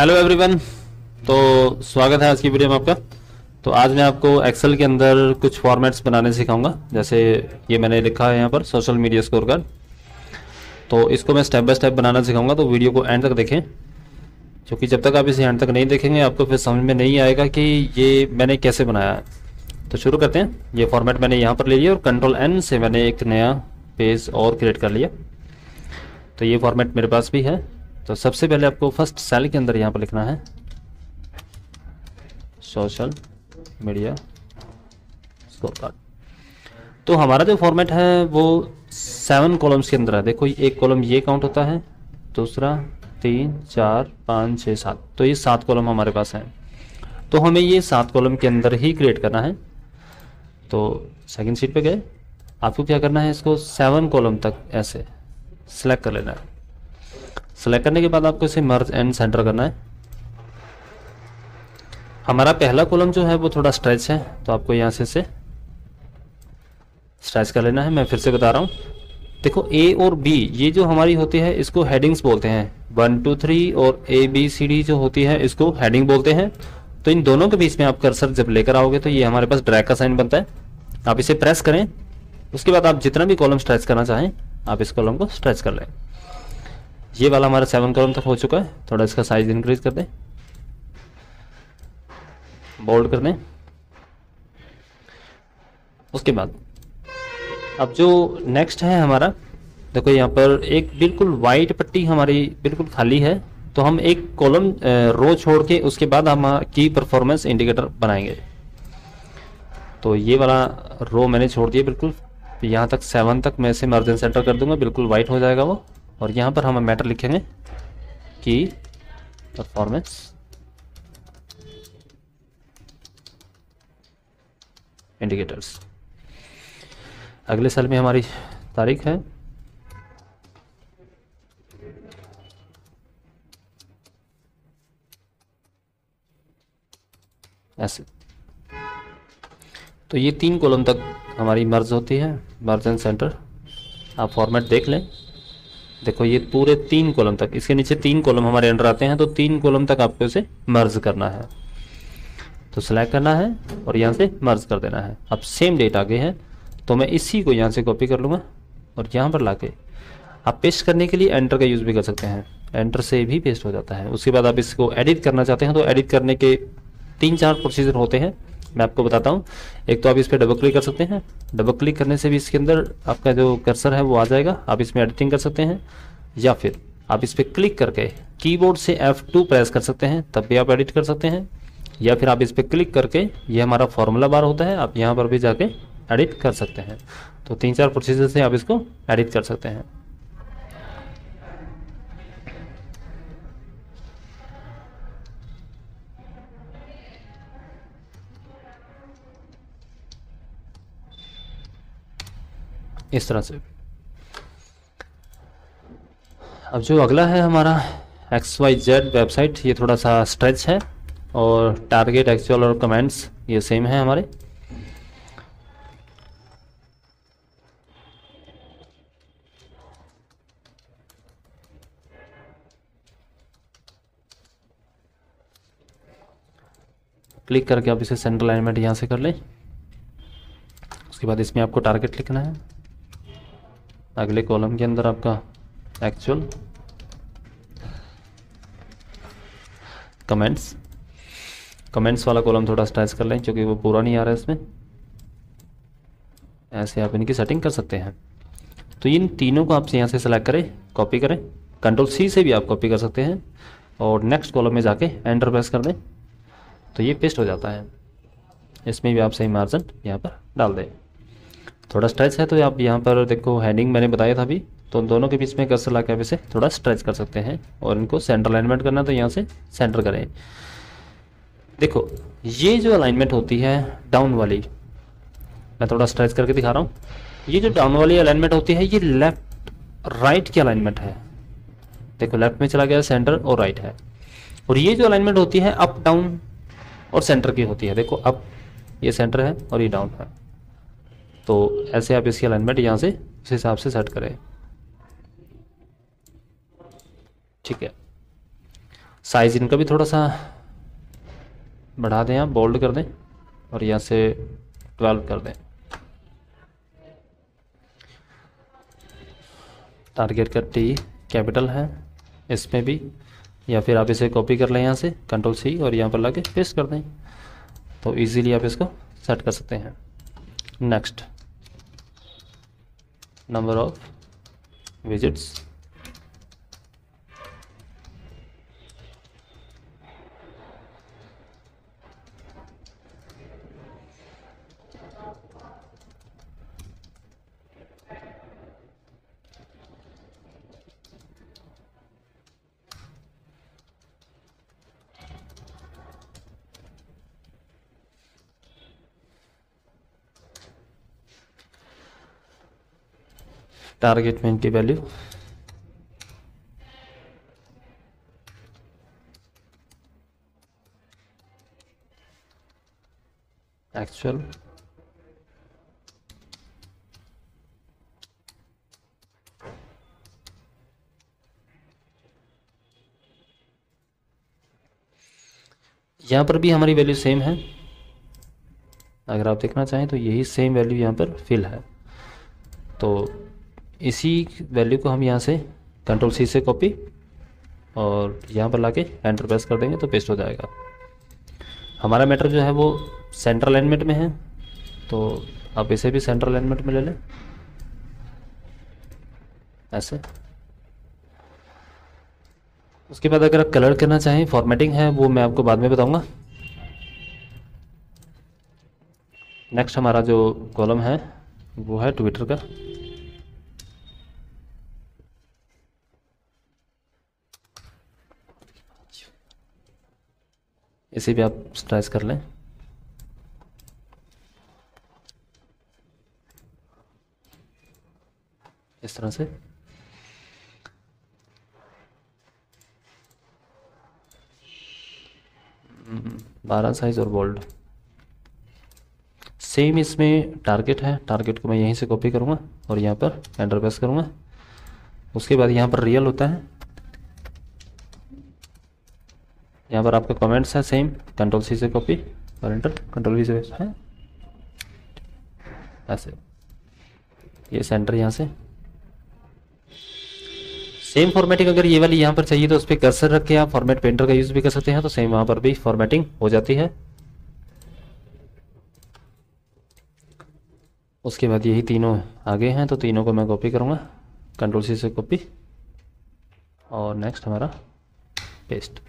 Hello everyone, तो स्वागत है आज की वीडियो में आपका। तो आज मैं आपको एक्सेल के अंदर कुछ फॉर्मेट्स बनाने सिखाऊंगा। जैसे ये मैंने लिखा है यहाँ पर सोशल मीडिया स्कोर कार्ड, तो इसको मैं स्टेप बाय स्टेप बनाना सिखाऊंगा। तो वीडियो को एंड तक देखें, क्योंकि जब तक आप इसे एंड तक नहीं देखेंगे आपको फिर समझ में नहीं आएगा कि ये मैंने कैसे बनाया है। तो शुरू करते हैं। ये फॉर्मेट मैंने यहाँ पर ले लिया और कंट्रोल-N से मैंने एक नया पेज और क्रिएट कर लिया। तो ये फॉर्मेट मेरे पास भी है। तो सबसे पहले आपको फर्स्ट सेल के अंदर यहाँ पर लिखना है सोशल मीडिया स्कोर कार्ड। तो हमारा जो फॉर्मेट है वो 7 कॉलम्स के अंदर है। देखो, एक कॉलम ये काउंट होता है, दूसरा 3, 4, 5, 6, 7। तो ये 7 कॉलम हमारे पास हैं। तो हमें ये 7 कॉलम के अंदर ही क्रिएट करना है। तो सेकंड शीट पे गए, आपको क्या करना है, इसको 7 कॉलम तक ऐसे सेलेक्ट कर लेना है। सेलेक्ट करने के बाद आपको इसे मर्ज एंड सेंटर करना है। हमारा पहला कॉलम जो है वो थोड़ा स्ट्रेच है, तो आपको यहाँ से इसे स्ट्रेच कर लेना है। मैं फिर से बता रहा हूँ, देखो ए और बी ये जो हमारी होती है इसको हेडिंग्स बोलते हैं, 1, 2, 3, और ABCD जो होती है इसको हेडिंग बोलते हैं। तो इन दोनों के बीच में आप कर्सर जब लेकर आओगे तो ये हमारे पास ड्रैग का साइन बनता है। आप इसे प्रेस करें, उसके बाद आप जितना भी कॉलम स्ट्रेच करना चाहें आप इस कॉलम को स्ट्रेच कर लें। ये वाला हमारा 7 कॉलम तक हो चुका है। थोड़ा इसका साइज इंक्रीज कर दें, बोल्ड कर दें। उसके बाद अब जो नेक्स्ट है हमारा, देखो यहाँ पर एक बिल्कुल वाइट पट्टी हमारी बिल्कुल खाली है। तो हम एक कॉलम रो छोड़ के उसके बाद हम की परफॉर्मेंस इंडिकेटर बनाएंगे। तो ये वाला रो मैंने छोड़ दिया बिल्कुल यहाँ तक 7 तक। मैं इसे मार्जिन सेंटर कर दूंगा, बिल्कुल वाइट हो जाएगा वो। और यहाँ पर हम मैटर लिखेंगे कि परफॉर्मेंस इंडिकेटर्स। अगले साल में हमारी तारीख है 8। तो ये 3 कॉलम तक हमारी मर्ज होती है, मार्जिन सेंटर। आप फॉर्मेट देख लें, देखो ये पूरे 3 कॉलम तक, इसके नीचे 3 कॉलम हमारे अंडर आते हैं। तो 3 कॉलम तक आपको इसे मर्ज करना है। तो सेलेक्ट करना है और यहाँ से मर्ज कर देना है। अब सेम डेट आगे है, तो मैं इसी को यहाँ से कॉपी कर लूँगा और यहाँ पर लाके आप पेस्ट करने के लिए एंटर का यूज़ भी कर सकते हैं। एंटर से भी पेस्ट हो जाता है। उसके बाद आप इसको एडिट करना चाहते हैं तो एडिट करने के 3-4 प्रोसीजर होते हैं, मैं आपको बताता हूँ। एक तो आप इस पर डबल क्लिक कर सकते हैं। डबल क्लिक करने से भी इसके अंदर आपका जो कर्सर है वो आ जाएगा, आप इसमें एडिटिंग कर सकते हैं। या फिर आप इस पर क्लिक करके कीबोर्ड से F2 प्रेस कर सकते हैं, तब भी आप एडिट कर सकते हैं। या फिर आप इस पर क्लिक करके, ये हमारा फॉर्मूला बार होता है, आप यहाँ पर भी जाके एडिट कर सकते हैं। तो 3-4 प्रोसीजर से आप इसको एडिट कर सकते हैं। इस तरह से। अब जो अगला है हमारा XYZ वेबसाइट, ये थोड़ा सा स्ट्रेच है और टारगेट, एक्चुअल और कमेंट्स ये सेम है हमारे। क्लिक करके आप इसे सेंटर अलाइनमेंट यहाँ से कर लें। उसके बाद इसमें आपको टारगेट लिखना है, अगले कॉलम के अंदर आपका एक्चुअल, कमेंट्स। कमेंट्स वाला कॉलम थोड़ा स्ट्रेच कर लें क्योंकि वो पूरा नहीं आ रहा है इसमें। ऐसे आप इनकी सेटिंग कर सकते हैं। तो इन तीनों को आप यहाँ से सेलेक्ट करें, कॉपी करें, कंट्रोल-C से भी आप कॉपी कर सकते हैं और नेक्स्ट कॉलम में जाके एंटर प्रेस कर दें। तो ये पेस्ट हो जाता है। इसमें भी आप सही मार्जिन यहाँ पर डाल दें। थोड़ा स्ट्रेच है तो आप यहाँ पर देखो, हेडिंग मैंने बताया था अभी, तो दोनों के बीच में कर्सर लाके आप इसे थोड़ा स्ट्रेच कर सकते हैं और इनको सेंटर अलाइनमेंट करना है तो यहाँ से सेंटर करें। देखो ये जो अलाइनमेंट होती है डाउन वाली, मैं थोड़ा स्ट्रेच करके दिखा रहा हूँ। ये जो डाउन वाली अलाइनमेंट होती है ये लेफ्ट राइट की अलाइनमेंट है। देखो लेफ्ट में चला गया, सेंटर और राइट है। और ये जो अलाइनमेंट होती है अप डाउन और सेंटर की होती है। देखो अप ये सेंटर है और ये डाउन है। तो ऐसे आप इसकी अलाइनमेंट यहाँ से उस हिसाब से सेट करें। ठीक है, साइज़ इनका भी थोड़ा सा बढ़ा दें, आप बोल्ड कर दें और यहाँ से 12 कर दें। टारगेट का टी कैपिटल है इसमें भी, या फिर आप इसे कॉपी कर लें यहाँ से कंट्रोल सी और यहाँ पर लाके पेस्ट कर दें, तो इजीली आप इसको सेट कर सकते हैं। Next number of visits, target में इनकी वैल्यू एक्चुअल यहां पर भी हमारी वैल्यू सेम है। अगर आप देखना चाहें तो यही सेम वैल्यू यहां पर फिल है, तो इसी वैल्यू को हम यहाँ से कंट्रोल सी से कॉपी और यहाँ पर लाके एंटर प्रेस कर देंगे तो पेस्ट हो जाएगा। हमारा मैटर जो है वो सेंट्रल अलाइनमेंट में है, तो आप इसे भी सेंट्रल अलाइनमेंट में ले लें ऐसे। उसके बाद अगर आप कलर करना चाहें, फॉर्मेटिंग है वो मैं आपको बाद में बताऊँगा। नेक्स्ट हमारा जो कॉलम है वो है ट्विटर का, इसे भी आप स्ट्रेच कर लें। इस तरह से बारह साइज और बोल्ड सेम। इसमें टारगेट है, टारगेट को मैं यहीं से कॉपी करूंगा और यहां पर एंटर प्रेस करूंगा। उसके बाद यहां पर रियल होता है, यहाँ पर आपका कमेंट्स है सेम, कंट्रोल सी से कॉपी और इंटर कंट्रोल वी से है ऐसे। ये सेंटर यहाँ से सेम फॉर्मेटिंग, अगर ये वाली यहाँ पर चाहिए तो उस पर कर्सर रख के आप फॉर्मेट पेंटर का यूज़ भी कर सकते हैं, तो सेम वहाँ पर भी फॉर्मेटिंग हो जाती है। उसके बाद यही तीनों आगे हैं, तो तीनों को मैं कॉपी करूँगा कंट्रोल सी से कॉपी और नेक्स्ट हमारा पेस्ट।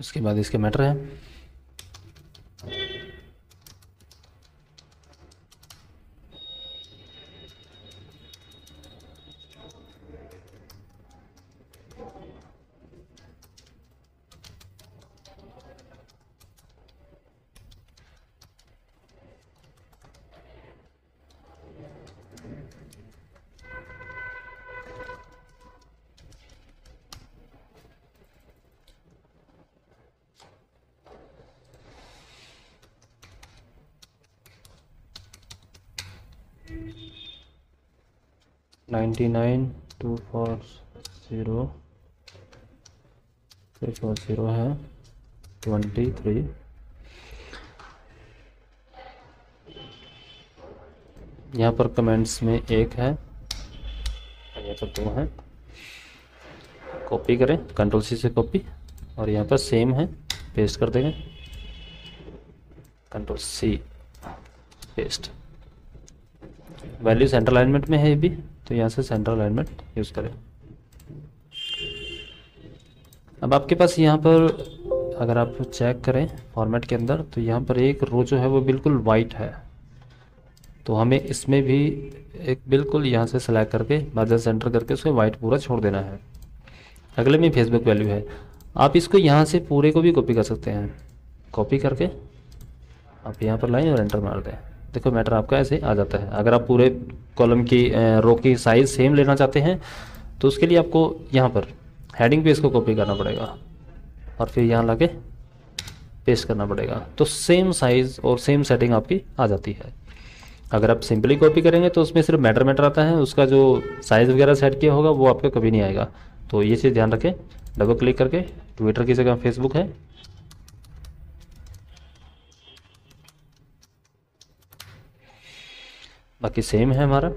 उसके बाद इसके मैटर है (99240340) है 23। यहाँ पर कमेंट्स में 1 है, यहाँ पर 2 है। कॉपी करें कंट्रोल सी से कॉपी और यहाँ पर सेम है पेस्ट कर देंगे control C paste. Value centre alignment में है ये भी, तो यहाँ से सेंटर अलाइनमेंट यूज़ करें। अब आपके पास यहाँ पर अगर आप चेक करें फॉर्मेट के अंदर, तो यहाँ पर एक रो जो है वो बिल्कुल वाइट है, तो हमें इसमें भी एक बिल्कुल यहाँ से सेलेक्ट करके मार्जिन सेंटर करके उसको वाइट पूरा छोड़ देना है। अगले में फेसबुक वैल्यू है, आप इसको यहाँ से पूरे को भी कॉपी कर सकते हैं। कॉपी करके आप यहाँ पर लाएँ और एंटर मार दें, देखो मैटर आपका ऐसे आ जाता है। अगर आप पूरे कॉलम की रो की साइज़ सेम लेना चाहते हैं तो उसके लिए आपको यहाँ पर हेडिंग पे इसको कॉपी करना पड़ेगा और फिर यहाँ लाके पेस्ट करना पड़ेगा, तो सेम साइज़ और सेम सेटिंग आपकी आ जाती है। अगर आप सिंपली कॉपी करेंगे तो उसमें सिर्फ मैटर आता है, उसका जो साइज़ वगैरह सेट किया होगा वो आपका कभी नहीं आएगा। तो ये चीज़ ध्यान रखें। डबल क्लिक करके ट्विटर की जगह फेसबुक है, बाकी सेम है हमारा।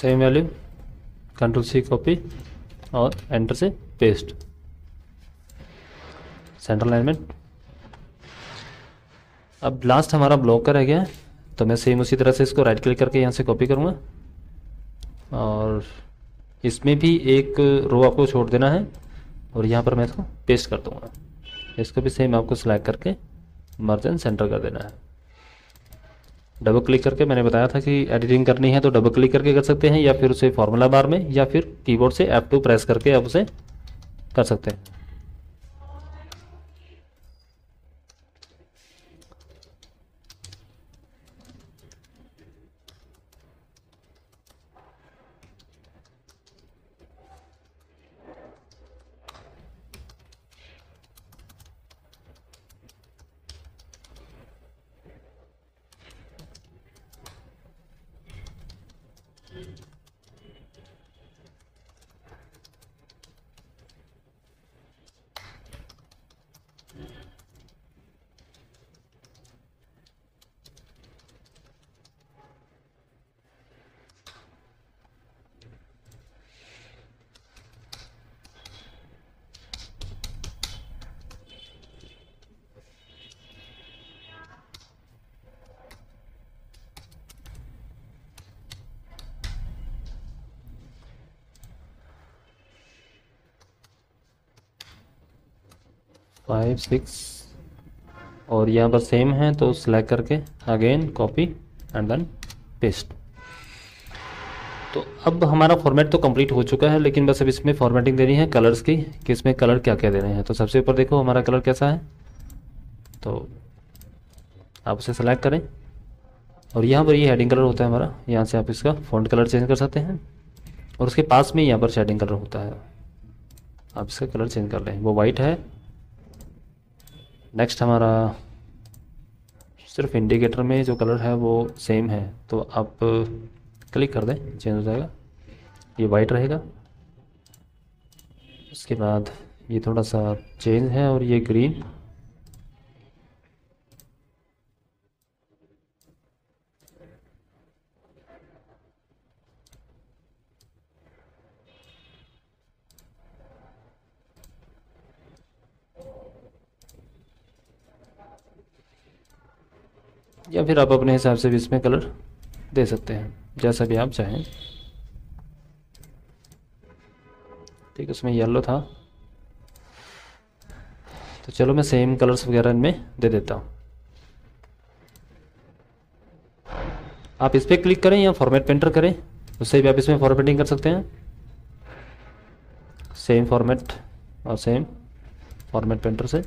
Same value control C copy और एंटर से पेस्ट। Centre alignment. अब लास्ट हमारा ब्लॉक का रह गया है, तो मैं सेम उसी तरह से इसको राइट क्लिक करके यहाँ से कॉपी करूँगा और इसमें भी एक रो आपको छोड़ देना है और यहाँ पर मैं इसको पेस्ट कर दूँगा। इसको भी सेम आपको सिलेक्ट करके मर्ज एंड सेंटर कर देना है। डबल क्लिक करके मैंने बताया था कि एडिटिंग करनी है तो डबल क्लिक करके कर सकते हैं, या फिर उसे फार्मूला बार में या फिर कीबोर्ड से F2 प्रेस करके आप उसे कर सकते हैं। फाइव सिक्स और यहाँ पर सेम है तो सिलेक्ट करके again copy and then paste. तो अब हमारा फॉर्मेट तो कंप्लीट हो चुका है, लेकिन बस अब इसमें फॉर्मेटिंग देनी है कलर्स की कि इसमें कलर क्या क्या देने हैं। तो सबसे ऊपर देखो हमारा कलर कैसा है, तो आप उसे सिलेक्ट करें और यहाँ पर ये हेडिंग कलर होता है हमारा, यहाँ से आप इसका फॉन्ट कलर चेंज कर सकते हैं और उसके पास में यहाँ पर शेडिंग कलर होता है, आप इसका कलर चेंज कर लें। वो वाइट है। नेक्स्ट हमारा सिर्फ इंडिकेटर में जो कलर है वो सेम है, तो आप क्लिक कर दें, चेंज हो जाएगा, ये वाइट रहेगा। उसके बाद ये थोड़ा सा चेंज है और ये ग्रीन। या फिर आप अपने हिसाब से भी इसमें कलर दे सकते हैं जैसा भी आप चाहें। ठीक है, उसमें येलो था तो चलो मैं सेम कलर्स वगैरह इनमें दे देता हूँ। आप इस पर क्लिक करें या फॉर्मेट पेंटर करें, उससे भी आप इसमें फॉर्मेटिंग कर सकते हैं। सेम फॉर्मेट और सेम फॉर्मेट पेंटर से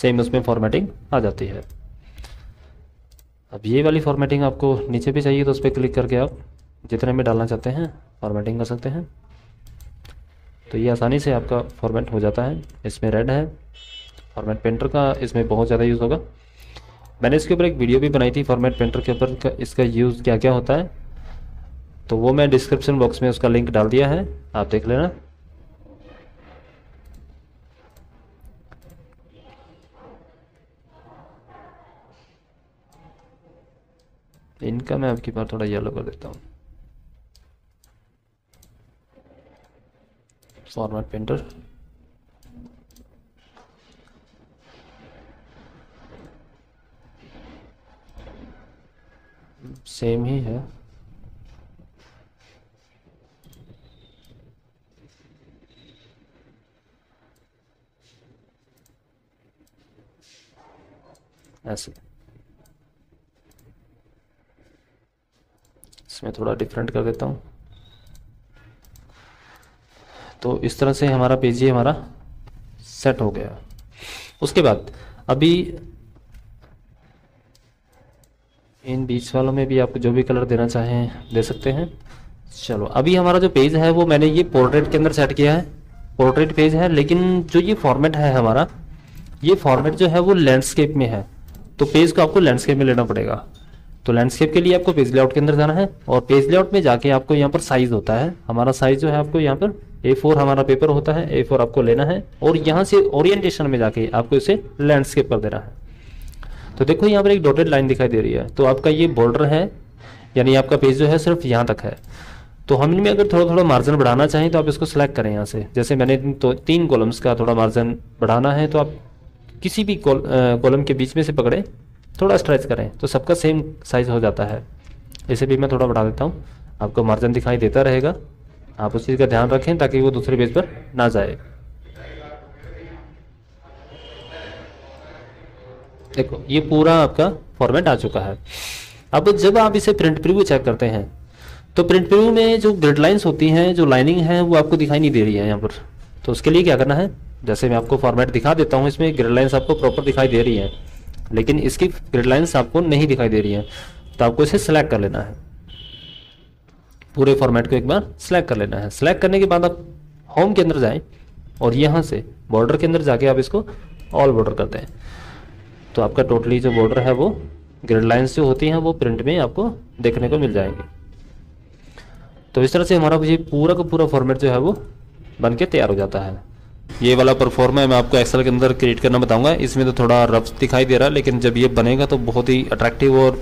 सेम उसमें फॉर्मेटिंग आ जाती है। अब ये वाली फॉर्मेटिंग आपको नीचे भी चाहिए तो उस पर क्लिक करके आप जितने में डालना चाहते हैं फॉर्मेटिंग कर सकते हैं। तो ये आसानी से आपका फॉर्मेट हो जाता है। इसमें रेड है, फॉर्मेट पेंटर का इसमें बहुत ज़्यादा यूज़ होगा। मैंने इसके ऊपर एक वीडियो भी बनाई थी फॉर्मेट पेंटर के ऊपर, इसका यूज़ क्या क्या होता है, तो वो मैं डिस्क्रिप्शन बॉक्स में उसका लिंक डाल दिया है, आप देख लेना। इनका मैं आपकी बार थोड़ा येलो कर देता हूँ। फॉर्मेट पेंटर सेम ही है। ऐसे इसमें थोड़ा डिफरेंट कर देता हूँ। तो इस तरह से हमारा पेज ही हमारा सेट हो गया। उसके बाद अभी इन बीच वालों में भी आप जो भी कलर देना चाहें दे सकते हैं। चलो अभी हमारा जो पेज है वो मैंने ये पोर्ट्रेट के अंदर सेट किया है, पोर्ट्रेट पेज है, लेकिन जो ये फॉर्मेट है हमारा, ये फॉर्मेट जो है वो लैंडस्केप में है, तो पेज को आपको लैंडस्केप में लेना पड़ेगा। तो लैंडस्केप के लिए आपको पेज लेआउट के अंदर जाना है और पेज लेआउट में जाके आपको यहाँ पर साइज होता है, हमारा साइज जो है आपको यहाँ पर A4 हमारा पेपर होता है, A4 आपको लेना है और यहाँ से ओरिएंटेशन में जाके आपको इसे लैंडस्केप कर देना है। तो देखो यहाँ पर एक डॉटेड लाइन दिखाई दे रही है, तो आपका ये बॉर्डर है, यानी आपका पेज जो है सिर्फ यहाँ तक है। तो हम इनमें अगर थोड़ा थोड़ा मार्जिन बढ़ाना चाहें तो आप इसको सिलेक्ट करें यहाँ से। जैसे मैंने तो 3 कॉलम्स का थोड़ा मार्जिन बढ़ाना है, तो आप किसी भी कॉलम के बीच में से पकड़ें, थोड़ा स्ट्रेच करें तो सबका सेम साइज हो जाता है। इसे भी मैं थोड़ा बढ़ा देता हूँ, आपको मार्जिन दिखाई देता रहेगा, आप उस चीज़ का ध्यान रखें ताकि वो दूसरे पेज पर ना जाए। देखो ये पूरा आपका फॉर्मेट आ चुका है। अब जब आप इसे प्रिंट प्रीव्यू चेक करते हैं तो प्रिंट प्रीव्यू में जो ग्रिड लाइन्स होती हैं, जो लाइनिंग है, वो आपको दिखाई नहीं दे रही है यहाँ पर। तो उसके लिए क्या करना है, जैसे मैं आपको फॉर्मेट दिखा देता हूँ, इसमें ग्रिड लाइन्स आपको प्रॉपर दिखाई दे रही है लेकिन इसकी ग्रिड लाइन्स आपको नहीं दिखाई दे रही है, तो आपको इसे सिलेक्ट कर लेना है, पूरे फॉर्मेट को एक बार सिलेक्ट कर लेना है। सिलेक्ट करने के बाद आप होम के अंदर जाएं और यहाँ से बॉर्डर के अंदर जाके आप इसको ऑल बॉर्डर कर दें, तो आपका टोटली जो बॉर्डर है वो ग्रिड लाइन्स जो होती हैं वो प्रिंट में आपको देखने को मिल जाएंगे। तो इस तरह से हमारा ये पूरा का पूरा फॉर्मेट जो है वो बन के तैयार हो जाता है। ये वाला परफॉर्म है, मैं आपको एक्सेल के अंदर क्रिएट करना बताऊंगा। इसमें तो थोड़ा रफ दिखाई दे रहा है, लेकिन जब ये बनेगा तो बहुत ही अट्रैक्टिव और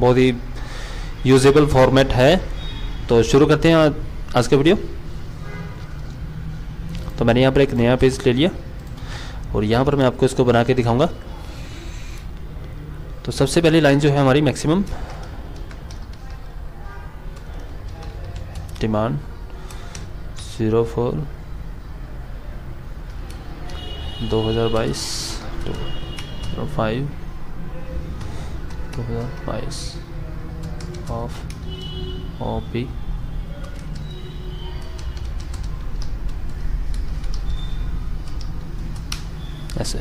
बहुत ही यूजेबल फॉर्मेट है। तो शुरू करते हैं आज का वीडियो। तो मैंने यहाँ पर एक नया पेज ले लिया और यहाँ पर मैं आपको इसको बना के दिखाऊंगा। तो सबसे पहली लाइन जो है हमारी मैक्सिमम डिमांड 04/2022-05/2022 ऑफ ओपी ऐसे।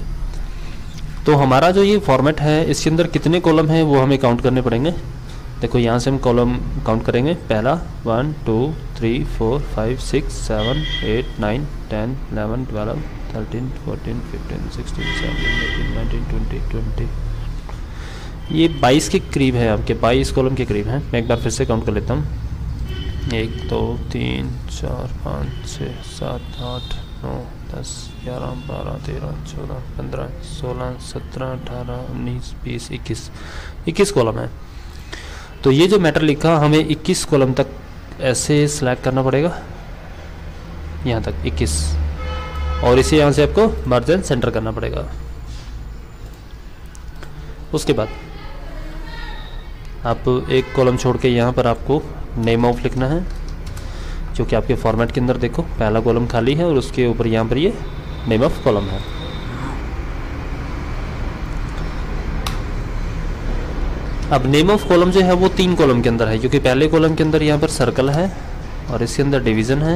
तो हमारा जो ये फॉर्मेट है इसके अंदर कितने कॉलम हैं वो हमें काउंट करने पड़ेंगे। देखो यहाँ से हम कॉलम काउंट करेंगे, पहला 1 2 3 4 5 6 7 8 9 10 11 12 13 14 15 16 17 18 19 20 ये 22 के करीब है, आपके 22 कॉलम के करीब हैं। मैं एक बार फिर से काउंट कर लेता हूँ, 1 2 3 4 5 6 7 8 9 10 11 12 13 14 15 16 17 18 19 20 21 21 कॉलम है। तो ये जो मैटर लिखा हमें 21 कॉलम तक ऐसे सिलेक्ट करना पड़ेगा, यहाँ तक 21, और इसे यहाँ से आपको मार्जिन सेंटर करना पड़ेगा। उसके बाद आप एक कॉलम छोड़ के यहाँ पर आपको नेम ऑफ लिखना है, जो कि आपके फॉर्मेट के अंदर देखो पहला कॉलम खाली है और उसके ऊपर यहाँ पर ये नेम ऑफ कॉलम है। अब नेम ऑफ कॉलम जो है वो 3 कॉलम के अंदर है, क्योंकि पहले कॉलम के अंदर यहाँ पर सर्कल है और इसके अंदर डिवीज़न है।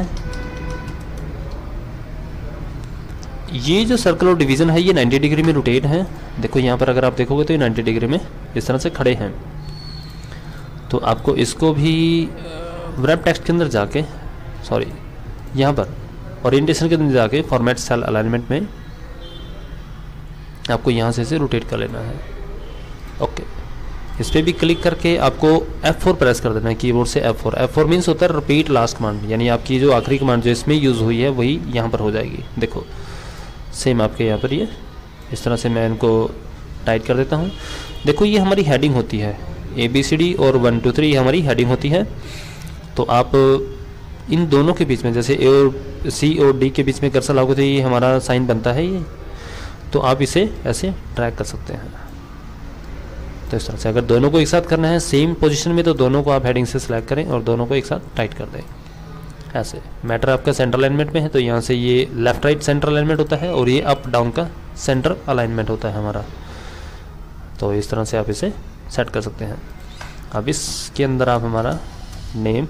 ये जो सर्कल और डिवीज़न है ये 90 डिग्री में रोटेट है। देखो यहाँ पर अगर आप देखोगे तो ये 90 डिग्री में इस तरह से खड़े हैं। तो आपको इसको भी रैप टेक्स्ट के अंदर जाके, सॉरी यहाँ पर ओरिएंटेशन के अंदर जाके फॉर्मेट सेल अलाइनमेंट में आपको यहाँ से इसे रोटेट कर लेना है। ओके, इस पर भी क्लिक करके आपको F4 प्रेस कर देना है कीबोर्ड से। F4 मीन्स होता है रिपीट लास्ट कमांड, यानी आपकी जो आखिरी कमांड जो इसमें यूज़ हुई है वही यहाँ पर हो जाएगी। देखो सेम आपके यहाँ पर ये इस तरह से मैं इनको टाइट कर देता हूँ। देखो ये हमारी हेडिंग होती है ABCD और 1 2 3 हमारी हेडिंग होती है। तो आप इन दोनों के बीच में, जैसे A और C और D के बीच में कर्सर लाओगे तो ये हमारा साइन बनता है ये। तो आप इसे ऐसे ट्रैक कर सकते हैं। तो इस तरह से अगर दोनों को एक साथ करना है सेम पोजीशन में तो दोनों को आप हेडिंग से सिलेक्ट करें और दोनों को एक साथ टाइट कर दें। ऐसे मैटर आपका सेंटर अलाइनमेंट में है तो यहाँ से ये लेफ्ट राइट सेंटर अलाइनमेंट होता है और ये अप डाउन का सेंटर अलाइनमेंट होता है हमारा। तो इस तरह से आप इसे सेट कर सकते हैं। अब इसके अंदर आप हमारा नेम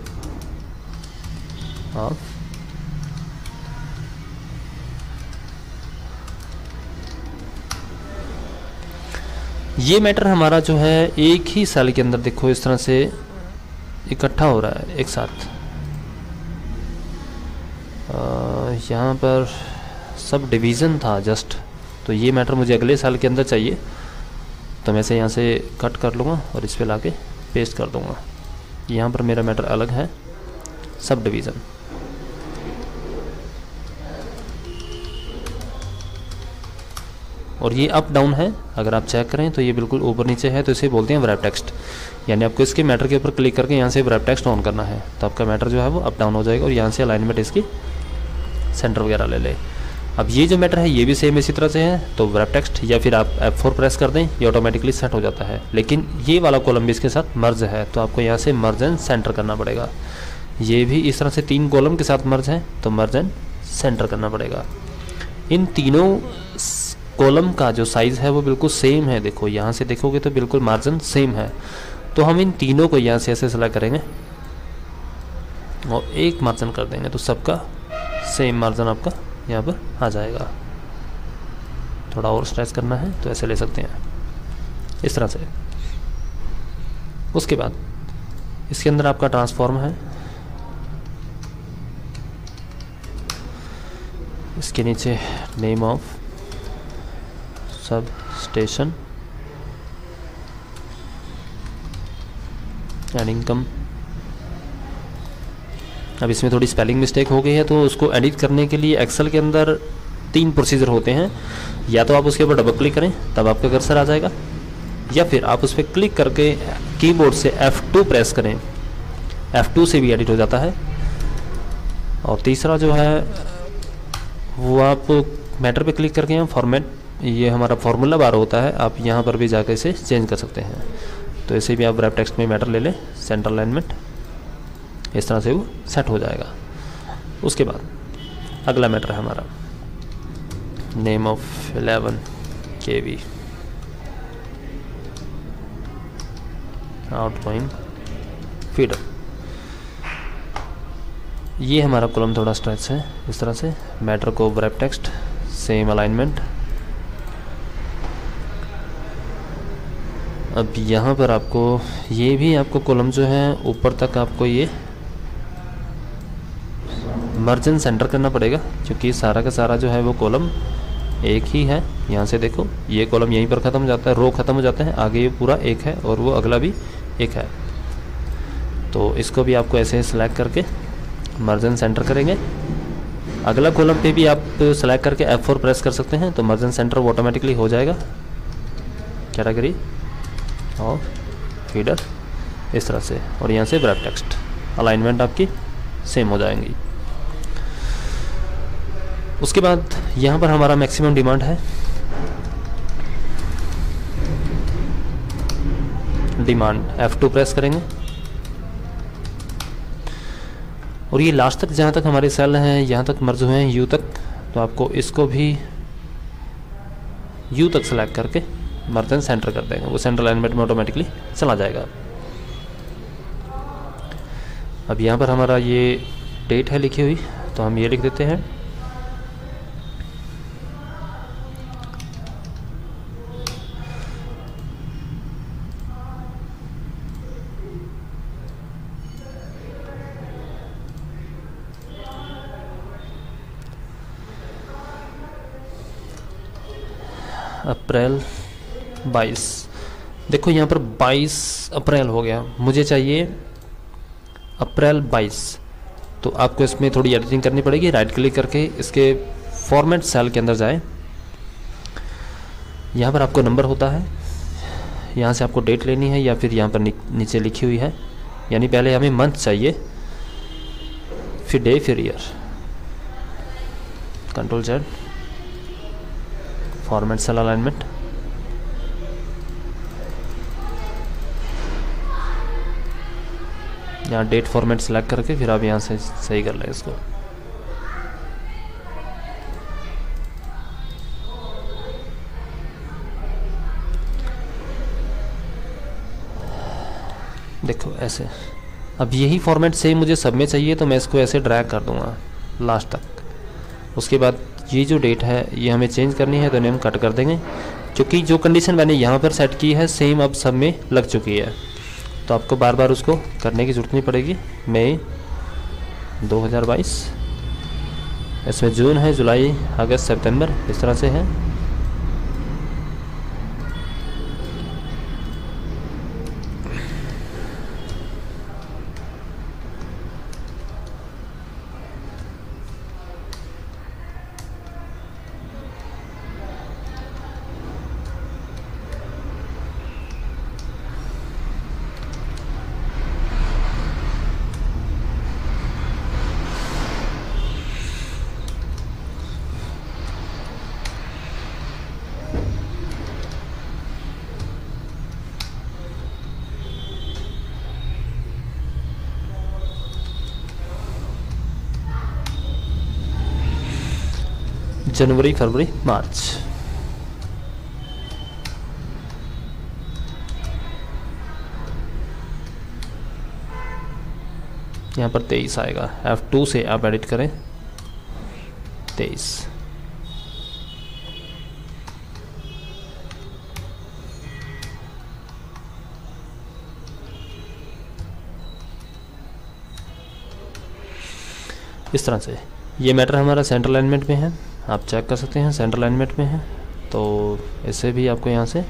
और ये मैटर हमारा जो है एक ही सेल के अंदर देखो इस तरह से इकट्ठा हो रहा है एक साथ। यहाँ पर सब डिवीज़न था जस्ट, तो ये मैटर मुझे अगले साल के अंदर चाहिए तो मैं इसे यहाँ से कट कर लूँगा और इस पर ला के पेस्ट कर दूँगा। यहाँ पर मेरा मैटर अलग है सब डिवीज़न। और ये अप डाउन है, अगर आप चेक करें तो ये बिल्कुल ऊपर नीचे है तो इसे बोलते हैं व्रैप टेक्स्ट। यानी आपको इसके मैटर के ऊपर क्लिक करके यहाँ से व्रैप टेक्स्ट ऑन करना है तो आपका मैटर जो है वो अप डाउन हो जाएगा और यहाँ से अलाइनमेंट इसकी सेंटर वगैरह ले ले। अब ये जो मैटर है ये भी सेम इसी तरह से है तो व्रैप टेक्स्ट या फिर आप F4 प्रेस कर दें ये ऑटोमेटिकली सेट हो जाता है। लेकिन ये वाला कॉलम भी इसके साथ मर्ज है तो आपको यहाँ से मर्ज एंड सेंटर करना पड़ेगा। ये भी इस तरह से तीन कॉलम के साथ मर्ज है तो मर्ज एंड सेंटर करना पड़ेगा। इन तीनों कॉलम का जो साइज़ है वो बिल्कुल सेम है, देखो यहाँ से देखोगे तो बिल्कुल मार्जिन सेम है। तो हम इन तीनों को यहाँ से ऐसे सिलेक्ट करेंगे और एक मार्जिन कर देंगे तो सबका सेम मार्जिन आपका यहाँ पर आ जाएगा। थोड़ा और स्ट्रेच करना है तो ऐसे ले सकते हैं इस तरह से। उसके बाद इसके अंदर आपका ट्रांसफॉर्म है, इसके नीचे name of substation and income. अब इसमें थोड़ी स्पेलिंग मिस्टेक हो गई है तो उसको एडिट करने के लिए एक्सेल के अंदर तीन प्रोसीजर होते हैं। या तो आप उसके ऊपर डबल क्लिक करें तब आपका कर्सर आ जाएगा, या फिर आप उस पर क्लिक करके कीबोर्ड से F2 प्रेस करें, F2 से भी एडिट हो जाता है। और तीसरा जो है वो आप मैटर पे क्लिक करके फॉर्मेट, ये हमारा फार्मूला बार होता है, आप यहाँ पर भी जाकर इसे चेंज कर सकते हैं। तो इसे भी आप व्रैप टेक्स्ट में मैटर ले लें सेंटर अलाइनमेंट, इस तरह से वो सेट हो जाएगा। उसके बाद अगला मैटर है हमारा name of 11 kV outgoing feeder. ये हमारा कॉलम थोड़ा स्ट्रेच है इस तरह से। मैटर को व्रैप टेक्स्ट सेम अलाइनमेंट। अब यहाँ पर आपको ये भी आपको कॉलम जो है ऊपर तक आपको ये मर्जन सेंटर करना पड़ेगा क्योंकि सारा का सारा जो है वो कॉलम एक ही है। यहाँ से देखो ये कॉलम यहीं पर ख़त्म हो जाता है, रो ख़त्म हो जाते हैं, आगे ये पूरा एक है और वो अगला भी एक है। तो इसको भी आपको ऐसे सिलेक्ट करके मर्जन सेंटर करेंगे। अगला कॉलम पे भी आप सिलेक्ट करके F4 प्रेस कर सकते हैं तो मर्जन सेंटर वो ऑटोमेटिकली हो जाएगा। कैटेगरी और फीडर इस तरह से, और यहाँ से व्रैप टेक्स्ट अलाइनमेंट आपकी सेम हो जाएंगी। उसके बाद यहाँ पर हमारा मैक्सिमम डिमांड है, डिमांड F2 प्रेस करेंगे और ये लास्ट तक जहाँ तक हमारे सेल हैं यहाँ तक मर्ज हुए हैं U तक, तो आपको इसको भी U तक सेलेक्ट करके मर्जन सेंटर कर देंगे, वो सेंटर अलाइनमेंट में ऑटोमेटिकली चला जाएगा। अब यहाँ पर हमारा ये डेट है लिखी हुई तो हम ये लिख देते हैं 22 अप्रैल। देखो यहाँ पर 22 अप्रैल हो गया, मुझे चाहिए अप्रैल 22। तो आपको इसमें थोड़ी एडिटिंग करनी पड़ेगी, राइट क्लिक करके इसके फॉर्मेट सेल के अंदर जाएं। यहाँ पर आपको नंबर होता है, यहाँ से आपको डेट लेनी है या फिर यहाँ पर नीचे लिखी हुई है, यानी पहले हमें मंथ चाहिए फिर डे फिर year. Control Z, format cell alignment यहाँ डेट फॉर्मेट सेलेक्ट करके फिर आप यहाँ से सही कर लें इसको। देखो ऐसे, अब यही फॉर्मेट सेम मुझे सब में चाहिए तो मैं इसको ऐसे ड्रैग कर दूंगा लास्ट तक। उसके बाद ये जो डेट है ये हमें चेंज करनी है तो इन्हें हम कट कर देंगे, क्योंकि जो कंडीशन मैंने यहाँ पर सेट की है सेम अब सब में लग चुकी है, तो आपको बार बार उसको करने की ज़रूरत नहीं पड़ेगी। मई 2022 इसमें जून है, जुलाई, अगस्त, सितंबर, इस तरह से है। जनवरी, फरवरी, मार्च, यहाँ पर 23 आएगा। F2 से आप एडिट करें 23। इस तरह से ये मैटर हमारा सेंट्रल अलाइनमेंट में है, आप चेक कर सकते हैं सेंटर अलाइनमेंट में है, तो इसे भी आपको यहाँ से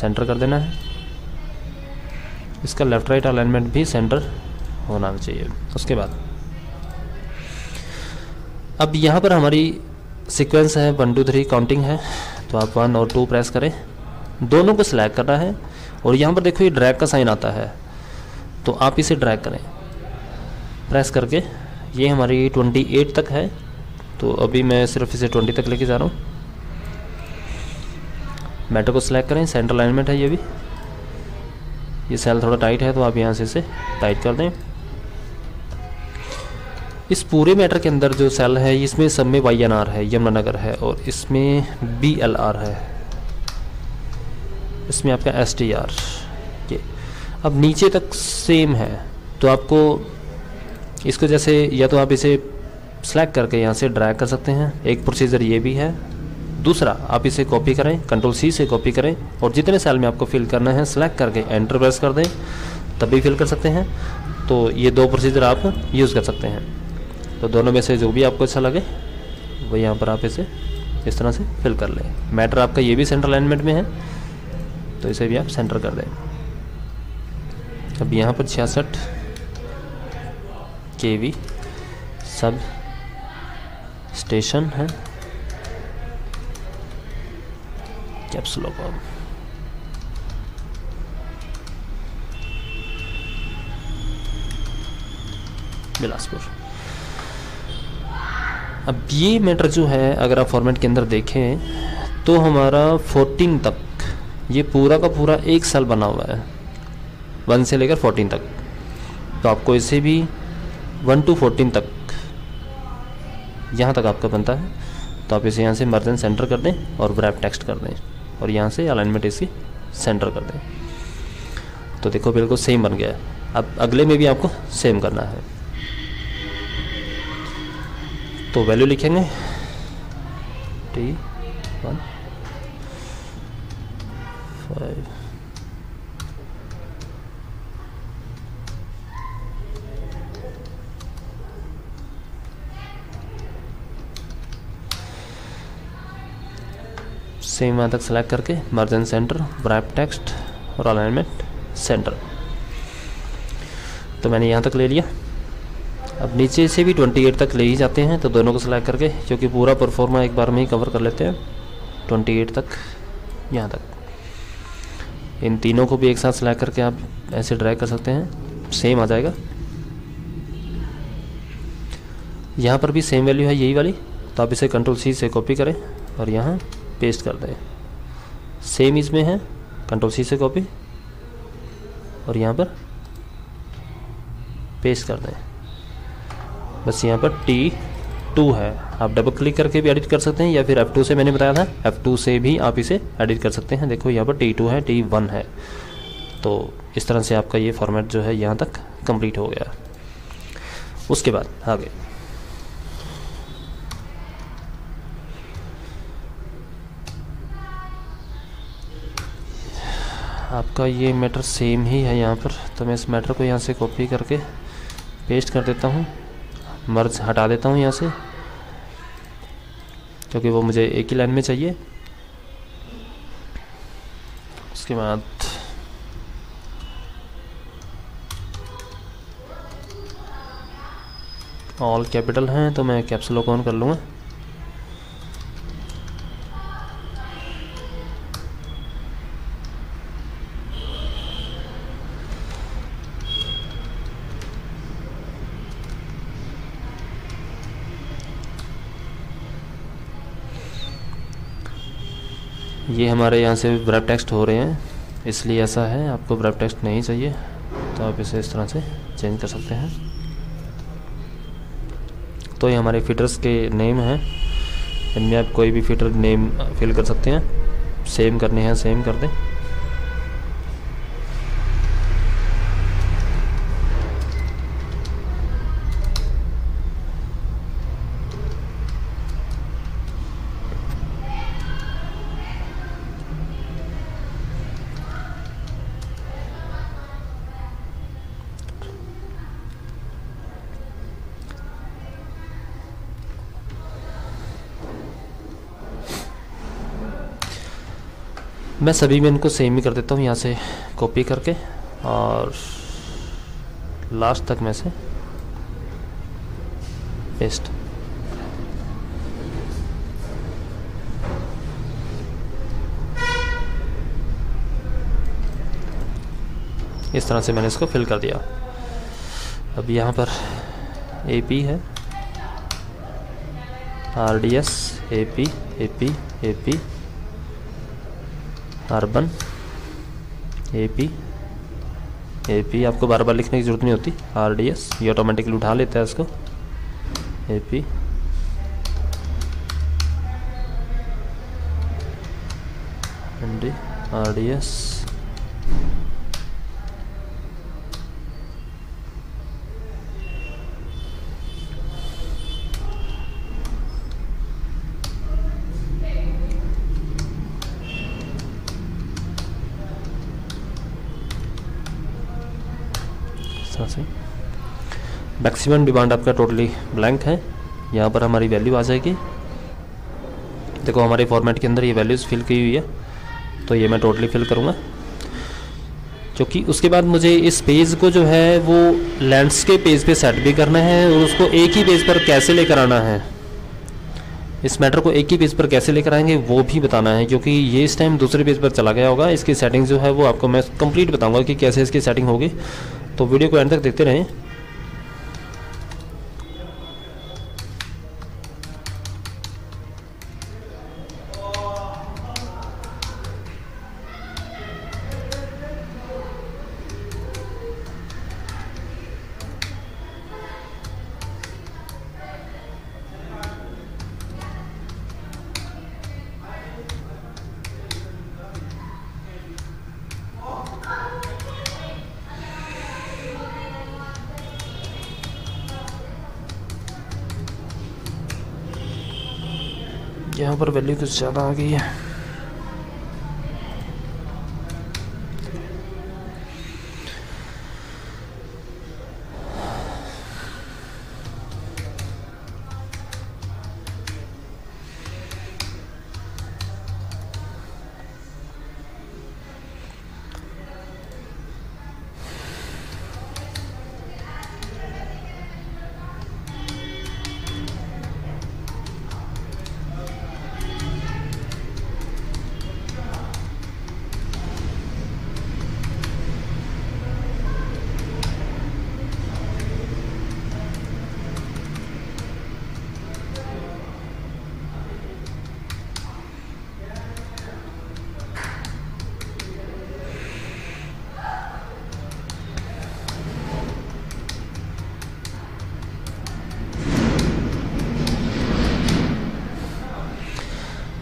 सेंटर कर देना है। इसका लेफ़्ट राइट अलाइनमेंट भी सेंटर होना चाहिए। उसके बाद अब यहाँ पर हमारी सीक्वेंस है 1 2 3 काउंटिंग है, तो आप 1 और 2 प्रेस करें, दोनों को सिलेक्ट करना है। और यहाँ पर देखो ये ड्रैग का साइन आता है, तो आप इसे ड्रैग करें प्रेस करके। ये हमारी 28 तक है, तो अभी मैं सिर्फ इसे 20 तक लेके जा रहा हूँ। मैटर को सिलेक्ट करें, सेंटर अलाइनमेंट है ये भी। ये सेल थोड़ा टाइट है तो आप यहाँ से इसे टाइट कर दें। इस पूरे मैटर के अंदर जो सेल है इसमें सब में YNR है, यमुनानगर है, और इसमें BLR है, इसमें आपका STR। ये अब नीचे तक सेम है, तो आपको इसको जैसे या तो आप इसे सेलेक्ट करके यहाँ से ड्रैग कर सकते हैं। एक प्रोसीजर ये भी है। दूसरा आप इसे कॉपी करें, कंट्रोल C से कॉपी करें और जितने सेल में आपको फिल करना है सेलेक्ट करके एंटर प्रेस कर दें, तब भी फिल कर सकते हैं। तो ये 2 प्रोसीजर आप यूज़ कर सकते हैं, तो दोनों में से जो भी आपको अच्छा लगे वो यहाँ पर आप इसे इस तरह से फिल कर लें। मैटर आपका ये भी सेंटर अलाइनमेंट में है, तो इसे भी आप सेंटर कर दें। अब यहाँ पर 66 KV सब स्टेशन है, कैप्स लॉक ऑन। बिलासपुर। अब ये मैटर जो है अगर आप फॉर्मेट के अंदर देखें तो हमारा 14 तक ये पूरा का पूरा एक साल बना हुआ है, 1 से लेकर 14 तक। तो आपको इसे भी 1 to 14 तक यहाँ तक आपका बनता है, तो आप इसे यहाँ से मर्ज एंड सेंटर कर दें और व्रैप टेक्स्ट कर दें और यहाँ से अलाइनमेंट इसकी सेंटर कर दें। तो देखो बिल्कुल सेम बन गया है। अब अगले में भी आपको सेम करना है, तो वैल्यू लिखेंगे T15 सेम वहाँ तक सेलेक्ट करके मर्जन सेंटर, व्रैप टेक्स्ट और अलाइनमेंट सेंटर। तो मैंने यहाँ तक ले लिया। अब नीचे से भी 28 तक ले ही जाते हैं, तो दोनों को सेलेक्ट करके, क्योंकि पूरा परफॉर्मा एक बार में ही कवर कर लेते हैं, 28 तक यहाँ तक। इन तीनों को भी एक साथ सेलेक्ट करके आप ऐसे ड्रैग कर सकते हैं, सेम आ जाएगा। यहाँ पर भी सेम वैल्यू है यही वाली, तो आप इसे कंट्रोल C से कॉपी करें और यहाँ पेस्ट कर दें। सेम इसमें है, कंट्रोल C से कॉपी और यहाँ पर पेस्ट कर दें। बस यहाँ पर T2 है, आप डबल क्लिक करके भी एडिट कर सकते हैं या फिर F2 से, मैंने बताया था F2 से भी आप इसे एडिट कर सकते हैं। देखो यहाँ पर T2 है, T1 है। तो इस तरह से आपका ये फॉर्मेट जो है यहाँ तक कंप्लीट हो गया। उसके बाद आगे आपका ये मैटर सेम ही है यहाँ पर, तो मैं इस मैटर को यहाँ से कॉपी करके पेस्ट कर देता हूँ, मर्ज हटा देता हूँ यहाँ से, क्योंकि वो मुझे एक ही लाइन में चाहिए। उसके बाद ऑल कैपिटल हैं तो मैं कैप्स लॉक ऑन कर लूँगा। ये हमारे यहाँ से ब्रैप टेक्स्ट हो रहे हैं, इसलिए ऐसा है। आपको ब्रैप टेक्स्ट नहीं चाहिए तो आप इसे इस तरह से चेंज कर सकते हैं। तो ये हमारे फीटर्स के नेम हैं, इनमें आप कोई भी फीटर नेम फिल कर सकते हैं। सेम करने हैं, सेम कर दें। मैं सभी में इनको सेम ही कर देता हूँ यहाँ से कॉपी करके, और लास्ट तक मैं से पेस्ट। इस तरह से मैंने इसको फिल कर दिया। अब यहाँ पर AP है, RDS, AP, AP, AP, urban, AP, AP। आपको बार बार लिखने की ज़रूरत नहीं होती। RDS ये ऑटोमेटिकली उठा लेता है इसको। AP, MD, RDS, maximum demand आपका टोटली ब्लैंक है। यहाँ पर हमारी वैल्यू आ जाएगी। देखो हमारे फॉर्मेट के अंदर ये वैल्यूज़ फिल की हुई है, तो ये मैं टोटली फिल करूँगा, क्योंकि उसके बाद मुझे इस पेज को जो है वो लैंडस्केप पेज पे सेट भी करना है, और उसको एक ही पेज पर कैसे लेकर आना है, इस मैटर को एक ही पेज पर कैसे लेकर आएंगे वो भी बताना है, क्योंकि ये इस टाइम दूसरे पेज पर चला गया होगा। इसकी सेटिंग जो है वो आपको मैं कंप्लीट बताऊँगा कि कैसे इसकी सेटिंग होगी, तो वीडियो को एंड तक देखते रहें। यहाँ पर वैल्यू कुछ ज़्यादा आ गई है।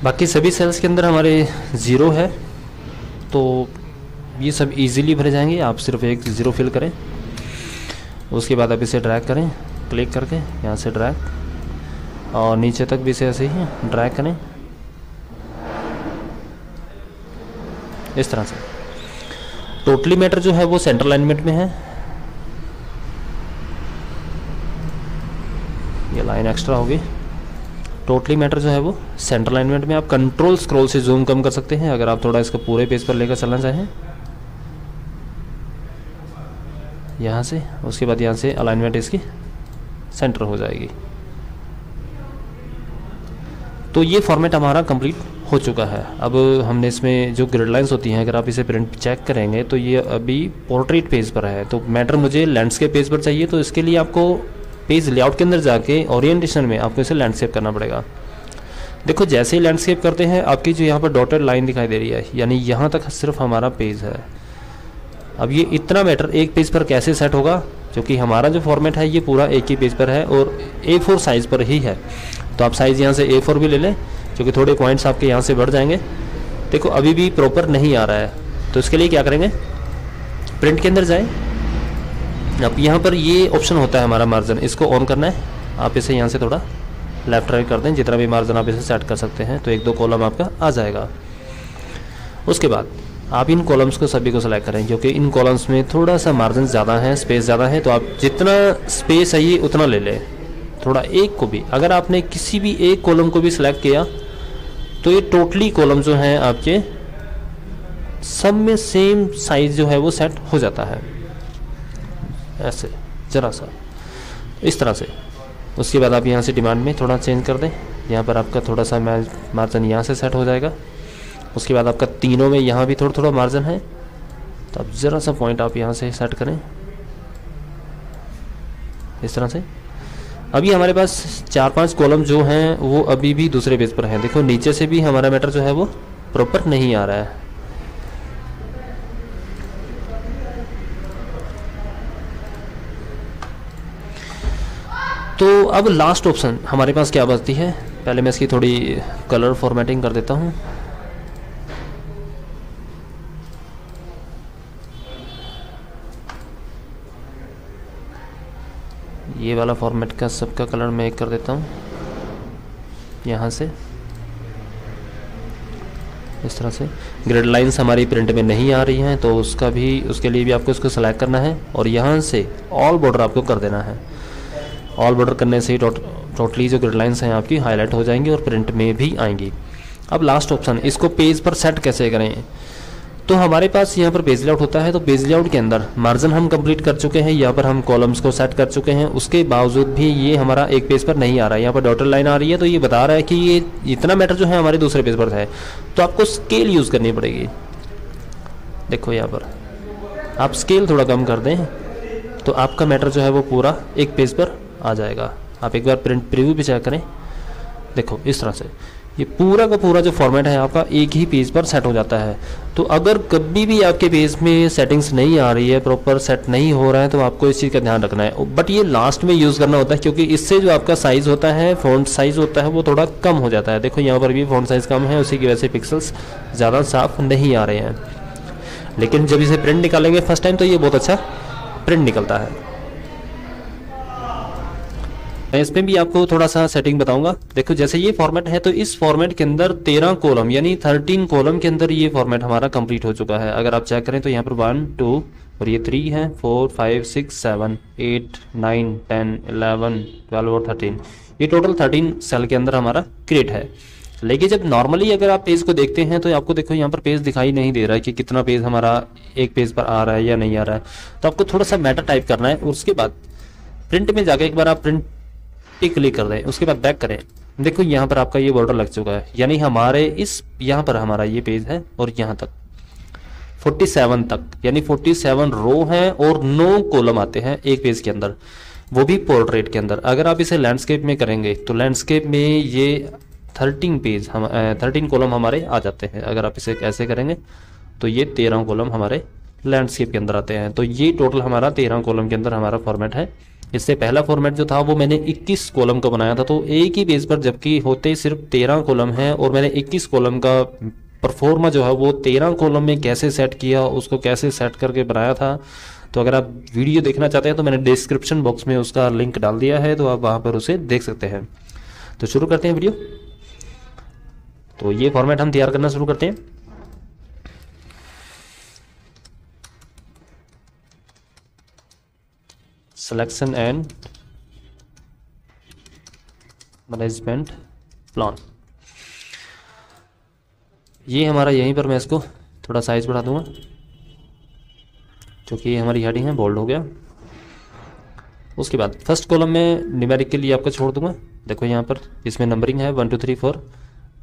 बाकी सभी सेल्स के अंदर हमारे ज़ीरो है, तो ये सब इजीली भरे जाएंगे। आप सिर्फ एक ज़ीरो फिल करें, उसके बाद आप इसे ड्रैग करें क्लिक करके, यहाँ से ड्रैग, और नीचे तक भी इसे ऐसे ही ड्रैग करें इस तरह से। टोटली मैटर जो है वो सेंटर अलाइनमेंट में है। ये लाइन एक्स्ट्रा होगी। टोटली मैटर जो है वो सेंटर अलाइनमेंट में। आप कंट्रोल स्क्रॉल से जूम कम कर सकते हैं अगर आप थोड़ा इसको पूरे पेज पर लेकर चलना चाहें, यहाँ से। उसके बाद यहाँ से अलाइनमेंट इसकी सेंटर हो जाएगी। तो ये फॉर्मेट हमारा कंप्लीट हो चुका है। अब हमने इसमें जो ग्रिड लाइन्स होती हैं, अगर आप इसे प्रिंट चेक करेंगे तो ये अभी पोर्ट्रेट पेज पर है, तो मैटर मुझे लैंडस्केप पेज पर चाहिए। तो इसके लिए आपको पेज लेआउट के अंदर जाके ओरिएंटेशन में आपको इसे लैंडस्केप करना पड़ेगा। देखो जैसे ही लैंडस्केप करते हैं, आपकी जो यहाँ पर डॉटेड लाइन दिखाई दे रही है, यानी यहाँ तक सिर्फ हमारा पेज है। अब ये इतना मैटर एक पेज पर कैसे सेट होगा, क्योंकि हमारा जो फॉर्मेट है ये पूरा एक ही पेज पर है और A4 साइज़ पर ही है। तो आप साइज़ यहाँ से A4 भी ले लें, क्योंकि थोड़े पॉइंट्स आपके यहाँ से बढ़ जाएंगे। देखो अभी भी प्रॉपर नहीं आ रहा है, तो इसके लिए क्या करेंगे, प्रिंट के अंदर जाएं। अब यहाँ पर ये ऑप्शन होता है हमारा मार्जिन, इसको ऑन करना है। आप इसे यहाँ से थोड़ा लेफ्ट राइट कर दें, जितना भी मार्जिन आप इसे सेट कर सकते हैं। तो एक दो कॉलम आपका आ जाएगा। उसके बाद आप इन कॉलम्स को सभी को सेलेक्ट करें, क्योंकि इन कॉलम्स में थोड़ा सा मार्जिन ज़्यादा है, स्पेस ज़्यादा है। तो आप जितना स्पेस है ये उतना ले लें, थोड़ा एक को भी। अगर आपने किसी भी एक कॉलम को भी सिलेक्ट किया तो ये टोटली कॉलम जो हैं आपके सब में सेम साइज़ जो है वो सेट हो जाता है, ऐसे ज़रा सा इस तरह से। उसके बाद आप यहाँ से डिमांड में थोड़ा चेंज कर दें, यहाँ पर आपका थोड़ा सा मार्जिन यहाँ से सेट हो जाएगा। उसके बाद आपका तीनों में यहाँ भी थोड़ा थोड़ा मार्जिन है, तो आप ज़रा सा पॉइंट आप यहाँ से सेट करें इस तरह से। अभी हमारे पास चार पांच कॉलम जो हैं वो अभी भी दूसरे पेज पर हैं। देखो नीचे से भी हमारा मैटर जो है वो प्रॉपर नहीं आ रहा है। तो अब लास्ट ऑप्शन हमारे पास क्या बचती है, पहले मैं इसकी थोड़ी कलर फॉर्मेटिंग कर देता हूँ। ये वाला फॉर्मेट का सबका कलर मैं एक कर देता हूँ, यहाँ से इस तरह से। ग्रिड लाइंस हमारी प्रिंट में नहीं आ रही हैं, तो उसका भी उसके लिए भी आपको इसको सेलेक्ट करना है और यहाँ से ऑल बॉर्डर आपको कर देना है। ऑल बॉर्डर करने से ही टोटली जो ग्रिड लाइंस हैं आपकी हाईलाइट हो जाएंगी और प्रिंट में भी आएंगी। अब लास्ट ऑप्शन, इसको पेज पर सेट कैसे करें। तो हमारे पास यहाँ पर पेज लेआउट होता है, तो पेज लेआउट के अंदर मार्जिन हम कंप्लीट कर चुके हैं, यहाँ पर हम कॉलम्स को सेट कर चुके हैं। उसके बावजूद भी ये हमारा एक पेज पर नहीं आ रहा है, यहाँ पर डॉटेड लाइन आ रही है। तो ये बता रहा है कि ये इतना मैटर जो है हमारे दूसरे पेज पर है। तो आपको स्केल यूज़ करनी पड़ेगी। देखो यहाँ पर आप स्केल थोड़ा कम कर दें तो आपका मैटर जो है वो पूरा एक पेज पर आ जाएगा। आप एक बार प्रिंट प्रीव्यू भी चेक करें, देखो इस तरह से ये पूरा का पूरा जो फॉर्मेट है आपका एक ही पेज पर सेट हो जाता है। तो अगर कभी भी आपके पेज में सेटिंग्स नहीं आ रही है, प्रॉपर सेट नहीं हो रहा है, तो आपको इस चीज़ का ध्यान रखना है। बट ये लास्ट में यूज़ करना होता है, क्योंकि इससे जो आपका साइज़ होता है, फ़ॉन्ट साइज़ होता है, वो थोड़ा कम हो जाता है। देखो यहाँ पर भी फ़ॉन्ट साइज़ कम है, उसी की वजह से पिक्सल्स ज़्यादा साफ नहीं आ रहे हैं। लेकिन जब इसे प्रिंट निकालेंगे फर्स्ट टाइम तो ये बहुत अच्छा प्रिंट निकलता है। मैं इसमें भी आपको थोड़ा सा सेटिंग बताऊंगा। देखो जैसे ये फॉर्मेट है, तो इस फॉर्मेट के अंदर 13 कॉलम यानी 13 कॉलम के अंदर ये फॉर्मेट हमारा कंप्लीट हो चुका है। अगर आप चेक करें तो यहाँ पर 1, 2 और ये 3 है, 4, 5, 6, 7, 8, 9, 10, 11, 12 और 13, ये टोटल 13 सेल के अंदर हमारा क्रिएट है। लेकिन जब नॉर्मली अगर आप पेज को देखते हैं तो आपको देखो यहाँ पर पेज दिखाई नहीं दे रहा है कि कितना पेज हमारा एक पेज पर आ रहा है या नहीं आ रहा है। तो आपको थोड़ा सा मैटर टाइप करना है, उसके बाद प्रिंट में जाकर एक बार आप प्रिंट क्लिक कर दें, उसके बाद बैक करें। देखो यहाँ पर आपका ये बॉर्डर लग चुका है, यानी हमारे इस यहाँ पर हमारा ये पेज है और यहाँ तक 47 तक, यानी 47 रो हैं और 9 कॉलम आते हैं एक पेज के अंदर, वो भी पोर्ट्रेट के अंदर। अगर आप इसे लैंडस्केप में करेंगे तो लैंडस्केप में ये 13 कॉलम हमारे आ जाते हैं। अगर आप इसे ऐसे करेंगे तो ये 13 कॉलम हमारे लैंडस्केप के अंदर आते हैं। तो ये टोटल हमारा 13 कॉलम के अंदर हमारा फॉर्मेट है। इससे पहला फॉर्मेट जो था वो मैंने 21 कॉलम का बनाया था, तो एक ही पेज पर, जबकि होते सिर्फ 13 कॉलम हैं और मैंने 21 कॉलम का परफॉर्मा जो है वो 13 कॉलम में कैसे सेट किया, उसको कैसे सेट करके बनाया था। तो अगर आप वीडियो देखना चाहते हैं तो मैंने डिस्क्रिप्शन बॉक्स में उसका लिंक डाल दिया है, तो आप वहाँ पर उसे देख सकते हैं। तो शुरू करते हैं वीडियो। तो ये फॉर्मेट हम तैयार करना शुरू करते हैं। सिलेक्शन एंड मैनेजमेंट प्लान, ये हमारा यहीं पर, मैं इसको थोड़ा साइज बढ़ा दूंगा क्योंकि ये हमारी हेडिंग है, बोल्ड हो गया। उसके बाद फर्स्ट कॉलम में न्यूमेरिक के लिए आपको छोड़ दूंगा, देखो यहाँ पर इसमें नंबरिंग है 1 2 3 4।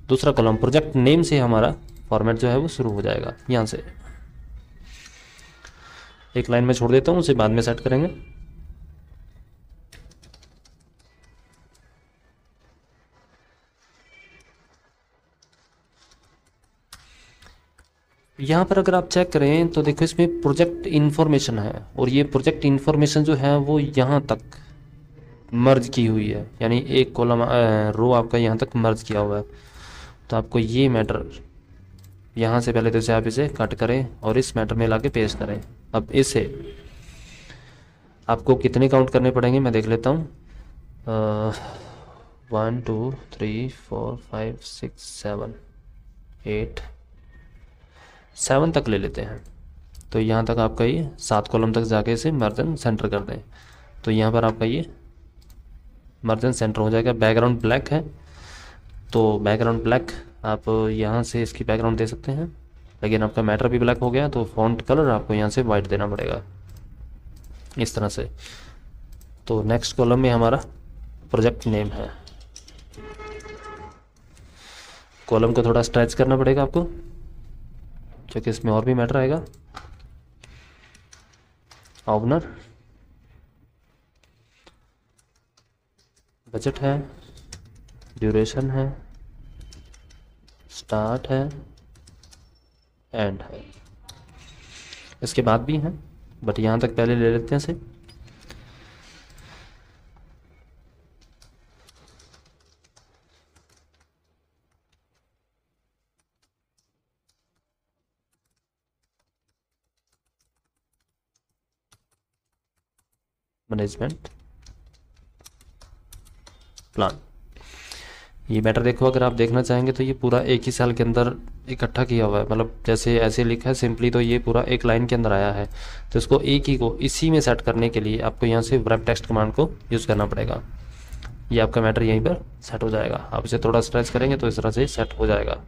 दूसरा कॉलम प्रोजेक्ट नेम से हमारा फॉर्मेट जो है वो शुरू हो जाएगा, यहाँ से एक लाइन में छोड़ देता हूँ, उसे बाद में सेट करेंगे। यहाँ पर अगर आप चेक करें तो देखो इसमें प्रोजेक्ट इन्फॉर्मेशन है और ये प्रोजेक्ट इन्फॉर्मेशन जो है वो यहाँ तक मर्ज की हुई है, यानी एक कॉलम रो आपका यहाँ तक मर्ज किया हुआ है। तो आपको ये मैटर यहाँ से पहले तो इसे आप इसे कट करें और इस मैटर में लाके पेस्ट करें। अब इसे आपको कितने काउंट करने पड़ेंगे मैं देख लेता हूँ, 1 2 3 4 5 6 7 8 7 तक ले लेते हैं। तो यहाँ तक आपका ये 7 कॉलम तक जाके इसे मर्जन सेंटर कर दें। तो यहाँ पर आपका ये मर्जन सेंटर हो जाएगा। बैकग्राउंड ब्लैक है तो बैकग्राउंड ब्लैक आप यहाँ से इसकी बैकग्राउंड दे सकते हैं, लेकिन आपका मैटर भी ब्लैक हो गया तो फॉन्ट कलर आपको यहाँ से वाइट देना पड़ेगा इस तरह से। तो नेक्स्ट कॉलम में हमारा प्रोजेक्ट नेम है, कॉलम को थोड़ा स्ट्रेच करना पड़ेगा आपको क्योंकि इसमें और भी मैटर आएगा। ऑनर बजट है, ड्यूरेशन है, स्टार्ट है, एंड है, इसके बाद भी है बट यहाँ तक पहले ले लेते हैं इसे। मैनेजमेंट प्लान, ये मैटर देखो अगर आप देखना चाहेंगे तो ये पूरा एक ही सेल के अंदर इकट्ठा किया हुआ है, मतलब जैसे ऐसे लिखा है सिंपली तो ये पूरा एक लाइन के अंदर आया है। तो इसको एक ही को इसी में सेट करने के लिए आपको यहाँ से रैप टेक्स्ट कमांड को यूज़ करना पड़ेगा। ये आपका मैटर यहीं पर सेट हो जाएगा, आप इसे थोड़ा स्ट्रेच करेंगे तो इस तरह से सेट हो जाएगा।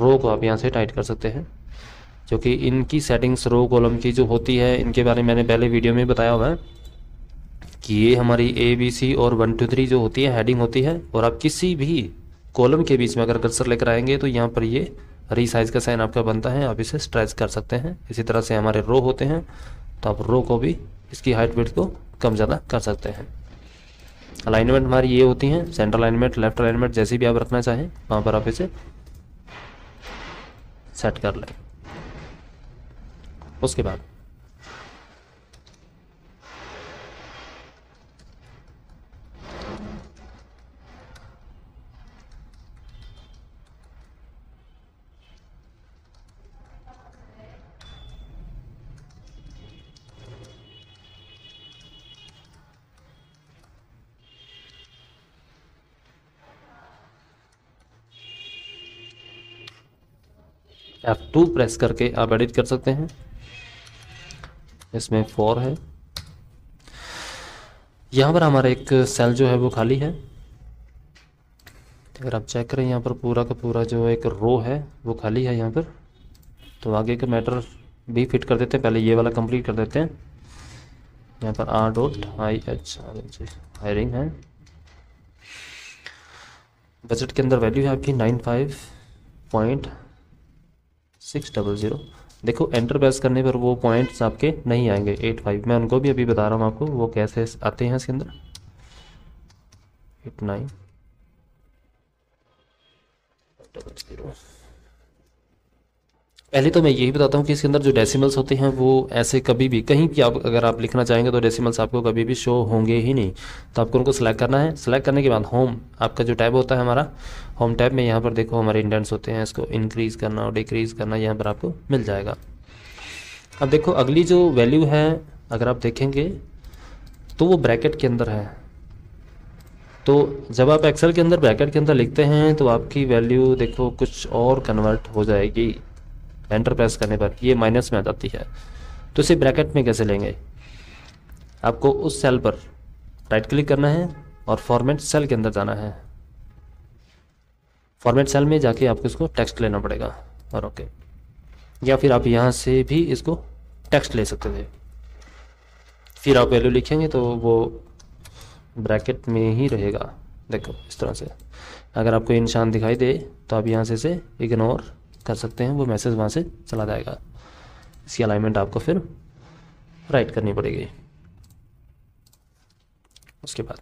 रो को आप यहाँ से टाइट कर सकते हैं क्योंकि इनकी सेटिंग्स रो कॉलम की जो होती है इनके बारे में मैंने पहले वीडियो में बताया हुआ है कि ये हमारी ABC और 1 2 3 जो होती है हेडिंग होती है, और आप किसी भी कॉलम के बीच में अगर कर्सर लेकर आएंगे तो यहाँ पर ये रीसाइज का साइन आपका बनता है, आप इसे स्ट्रेच कर सकते हैं। इसी तरह से हमारे रो होते हैं तो आप रो को भी इसकी हाइट विड्थ को कम ज़्यादा कर सकते हैं। अलाइनमेंट हमारी ये होती हैं, सेंटर अलाइनमेंट, लेफ्ट अलाइनमेंट, जैसी भी आप रखना चाहें वहाँ पर आप इसे सेट कर लें। उसके बाद F2 प्रेस करके आप एडिट कर सकते हैं, इसमें 4 है। यहाँ पर हमारा एक सेल जो है वो खाली है, अगर आप चेक करें यहाँ पर पूरा का पूरा जो एक रो है वो खाली है यहाँ पर। तो आगे का मैटर भी फिट कर देते हैं, पहले ये वाला कंप्लीट कर देते हैं। यहाँ पर R.IH हायरिंग है, बजट के अंदर वैल्यू है आपकी 95.600। देखो एंटर प्रेस करने पर वो पॉइंट्स आपके नहीं आएंगे 85, मैं उनको भी अभी बता रहा हूँ आपको वो कैसे आते हैं इसके अंदर। 8900 पहले तो मैं यही बताता हूँ कि इसके अंदर जो डेसिमल्स होते हैं वो ऐसे कभी भी कहीं भी आप अगर आप लिखना चाहेंगे तो डेसिमल्स आपको कभी भी शो होंगे ही नहीं। तो आपको उनको सेलेक्ट करना है। सेलेक्ट करने के बाद होम आपका जो टैब होता है हमारा होम टैब में यहाँ पर देखो हमारे इंडेंट्स होते हैं, इसको इंक्रीज़ करना और डिक्रीज़ करना यहाँ पर आपको मिल जाएगा। अब देखो अगली जो वैल्यू है अगर आप देखेंगे तो वो ब्रैकेट के अंदर है। तो जब आप एक्सेल के अंदर ब्रैकेट के अंदर लिखते हैं तो आपकी वैल्यू देखो कुछ और कन्वर्ट हो जाएगी एंटर प्रेस करने पर, ये माइनस में आ जाती है। तो इसे ब्रैकेट में कैसे लेंगे, आपको उस सेल पर राइट क्लिक करना है और फॉर्मेट सेल के अंदर जाना है। फॉर्मेट सेल में जाके आपको इसको टेक्स्ट लेना पड़ेगा और ओके, या फिर आप यहाँ से भी इसको टेक्स्ट ले सकते थे। फिर आप वैल्यू लिखेंगे तो वो ब्रैकेट में ही रहेगा। देखो इस तरह से अगर आपको ये निशान दिखाई दे तो आप यहाँ से इसे इग्नोर कर सकते हैं, वो मैसेज वहाँ से चला जाएगा। इसकी अलाइनमेंट आपको फिर राइट करनी पड़ेगी। उसके बाद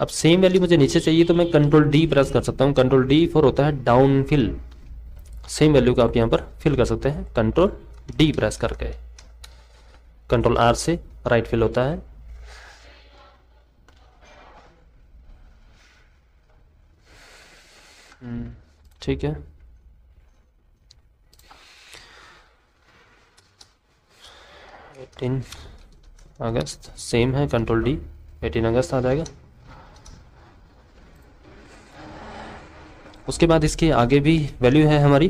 अब सेम वैल्यू मुझे नीचे चाहिए तो मैं कंट्रोल डी प्रेस कर सकता हूँ। कंट्रोल डी फॉर होता है डाउन फिल। सेम वैल्यू को आप यहाँ पर फिल कर सकते हैं कंट्रोल डी प्रेस करके। कंट्रोल आर से राइट फिल होता है। ठीक है, एटीन अगस्त सेम है, कंट्रोल डी 18 अगस्त आ जाएगा। उसके बाद इसके आगे भी वैल्यू है हमारी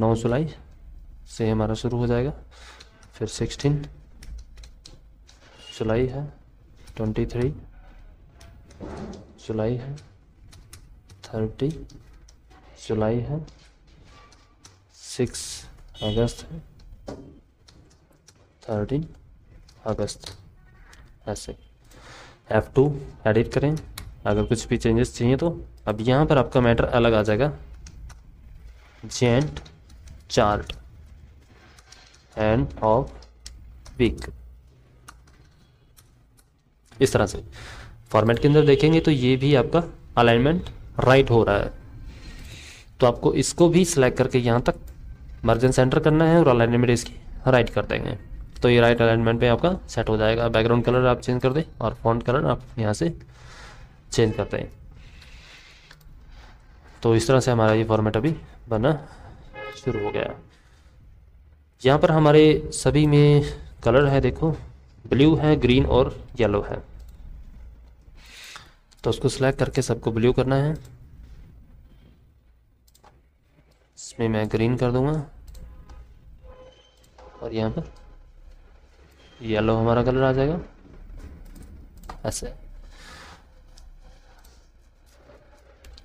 9 जुलाई से हमारा शुरू हो जाएगा, फिर 16 जुलाई है, 23 जुलाई है, 30 जुलाई है, 6 अगस्त है, 13 अगस्त। ऐसे F2 एडिट करें अगर कुछ भी चेंजेस चाहिए तो। अब यहाँ पर आपका मैटर अलग आ जाएगा, Gantt chart end of week. इस तरह से फॉर्मेट के अंदर देखेंगे तो ये भी आपका अलाइनमेंट राइट हो रहा है। तो आपको इसको भी सिलेक्ट करके यहाँ तक मार्जिन सेंटर करना है और अलाइनमेंट इसकी राइट कर देंगे तो ये राइट अलाइनमेंट पे आपका सेट हो जाएगा। बैकग्राउंड कलर आप चेंज कर दें और फॉन्ट कलर आप यहाँ से चेंज करते हैं। तो इस तरह से हमारा ये फॉर्मेट अभी बनना शुरू हो गया। यहाँ पर हमारे सभी में कलर है, देखो ब्लू है, ग्रीन और येलो है। तो उसको सिलेक्ट करके सबको ब्लू करना है, इसमें मैं ग्रीन कर दूंगा और यहाँ पर येलो हमारा कलर आ जाएगा। ऐसे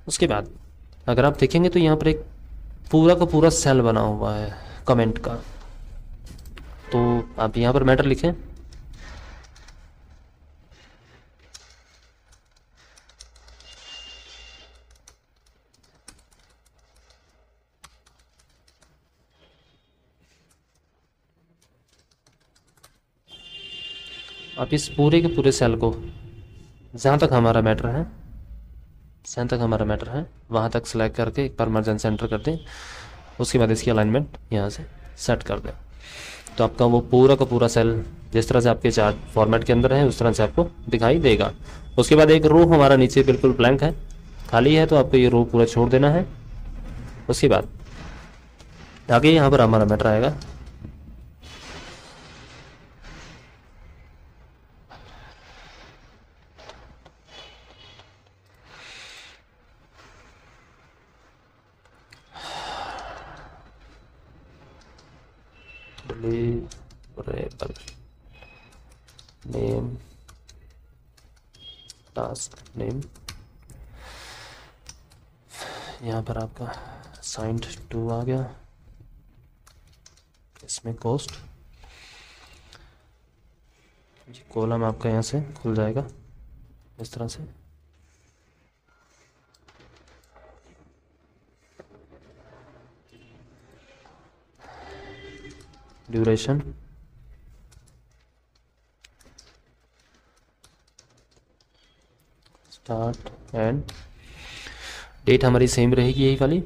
उसके बाद अगर आप देखेंगे तो यहाँ पर एक पूरा का पूरा सेल बना हुआ है कमेंट का। तो आप यहाँ पर मैटर लिखें, आप इस पूरे के पूरे सेल को जहाँ तक हमारा मैटर है वहाँ तक सिलेक्ट करके एक बार मार्जिन सेंटर कर दें। उसके बाद इसकी अलाइनमेंट यहाँ से सेट कर दें तो आपका वो पूरा का पूरा सेल जिस तरह से आपके चार्ट फॉर्मेट के अंदर है उस तरह से आपको दिखाई देगा। उसके बाद एक रो हमारा नीचे बिल्कुल ब्लैंक है, खाली है, तो आपको ये रो पूरा छोड़ देना है। उसके बाद आगे यहाँ पर हमारा मैटर आएगा, डिलीवरेबल नेम टास्क नेम, यहाँ पर आपका साइंड टू आ गया, इसमें कॉस्ट कॉलम आपका यहाँ से खुल जाएगा इस तरह से। ड्यूरेशन स्टार्ट एंड डेट हमारी सेम रहेगी यही वाली,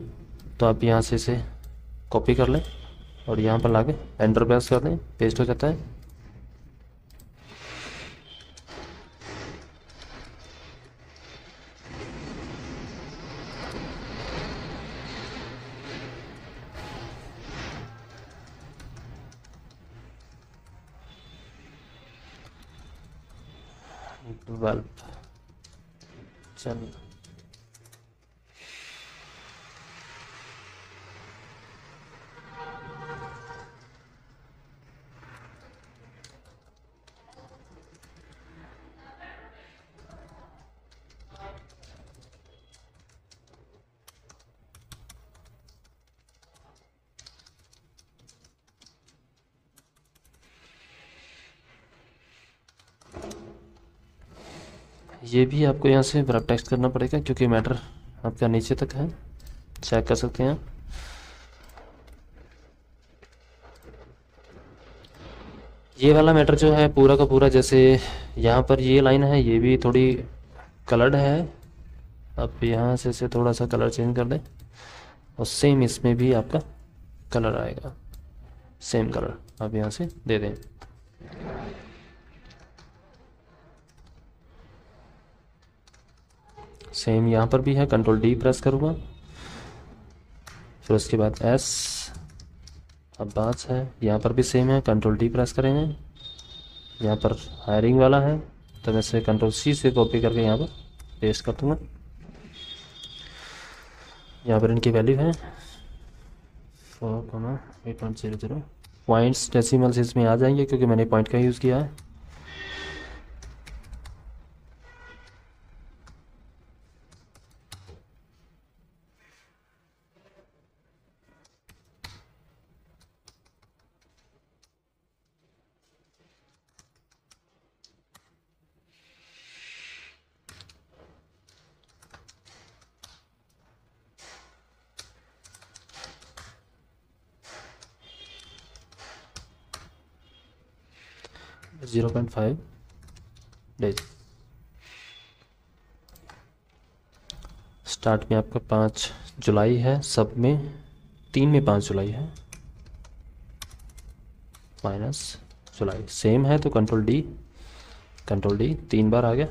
तो आप यहाँ से इसे कॉपी कर लें और यहाँ पर लाके एंटर प्रेस कर दें, पेस्ट हो जाता है। चलिए ये भी आपको यहाँ से ब्रैप टेक्स्ट करना पड़ेगा क्योंकि मैटर आपका नीचे तक है, चेक कर सकते हैं। ये वाला मैटर जो है पूरा का पूरा, जैसे यहाँ पर ये लाइन है ये भी थोड़ी कलर्ड है, आप यहाँ से इसे थोड़ा सा कलर चेंज कर दें और सेम इसमें भी आपका कलर आएगा, सेम कलर आप यहाँ से दे दें। सेम यहाँ पर भी है, कंट्रोल डी प्रेस करूँगा, फिर उसके बाद एस अब्बास है, यहाँ पर भी सेम है, कंट्रोल डी प्रेस करेंगे। यहाँ पर हायरिंग वाला है तो मैं इसे कंट्रोल सी से कॉपी करके यहाँ पर पेस्ट कर दूँगा, यहाँ पर इनकी वैल्यू है 4,8.00 पॉइंट्स डेसिमल्स इसमें आ जाएंगे क्योंकि मैंने पॉइंट का यूज़ किया है। .5 days स्टार्ट में आपका 5 जुलाई है, सब में 3 में 5 जुलाई है, माइनस जुलाई सेम है तो कंट्रोल डी 3 बार आ गया।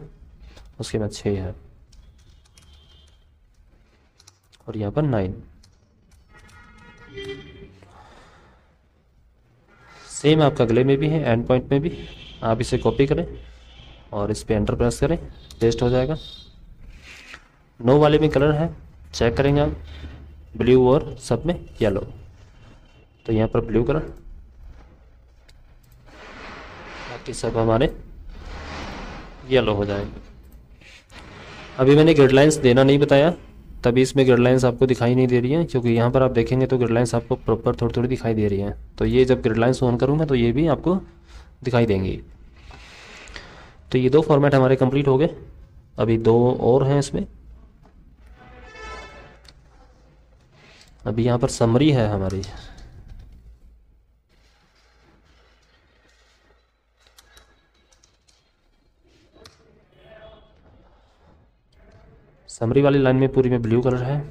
उसके बाद 6 है और यहाँ पर 9 सेम आपका अगले में भी है, एंड पॉइंट में भी। आप इसे कॉपी करें और इस पर एंटर प्रेस करें, पेस्ट हो जाएगा। 9 वाले में कलर है, चेक करेंगे आप, ब्लू और सब में येलो, तो यहाँ पर ब्लू कलर, बाकी सब हमारे येलो हो जाएंगे। अभी मैंने गाइडलाइंस देना नहीं बताया तभी इसमें गाइडलाइंस आपको दिखाई नहीं दे रही है, क्योंकि यहाँ पर आप देखेंगे तो गाइडलाइंस आपको प्रॉपर थोड़ी थोड़ी दिखाई दे रही है। तो ये जब गाइडलाइंस ऑन करूँगा तो ये भी आपको दिखाई देंगी। तो ये 2 फॉर्मेट हमारे कंप्लीट हो गए, अभी 2 और हैं इसमें। अभी यहाँ पर समरी है हमारी, समरी वाली लाइन में पूरी में ब्लू कलर है,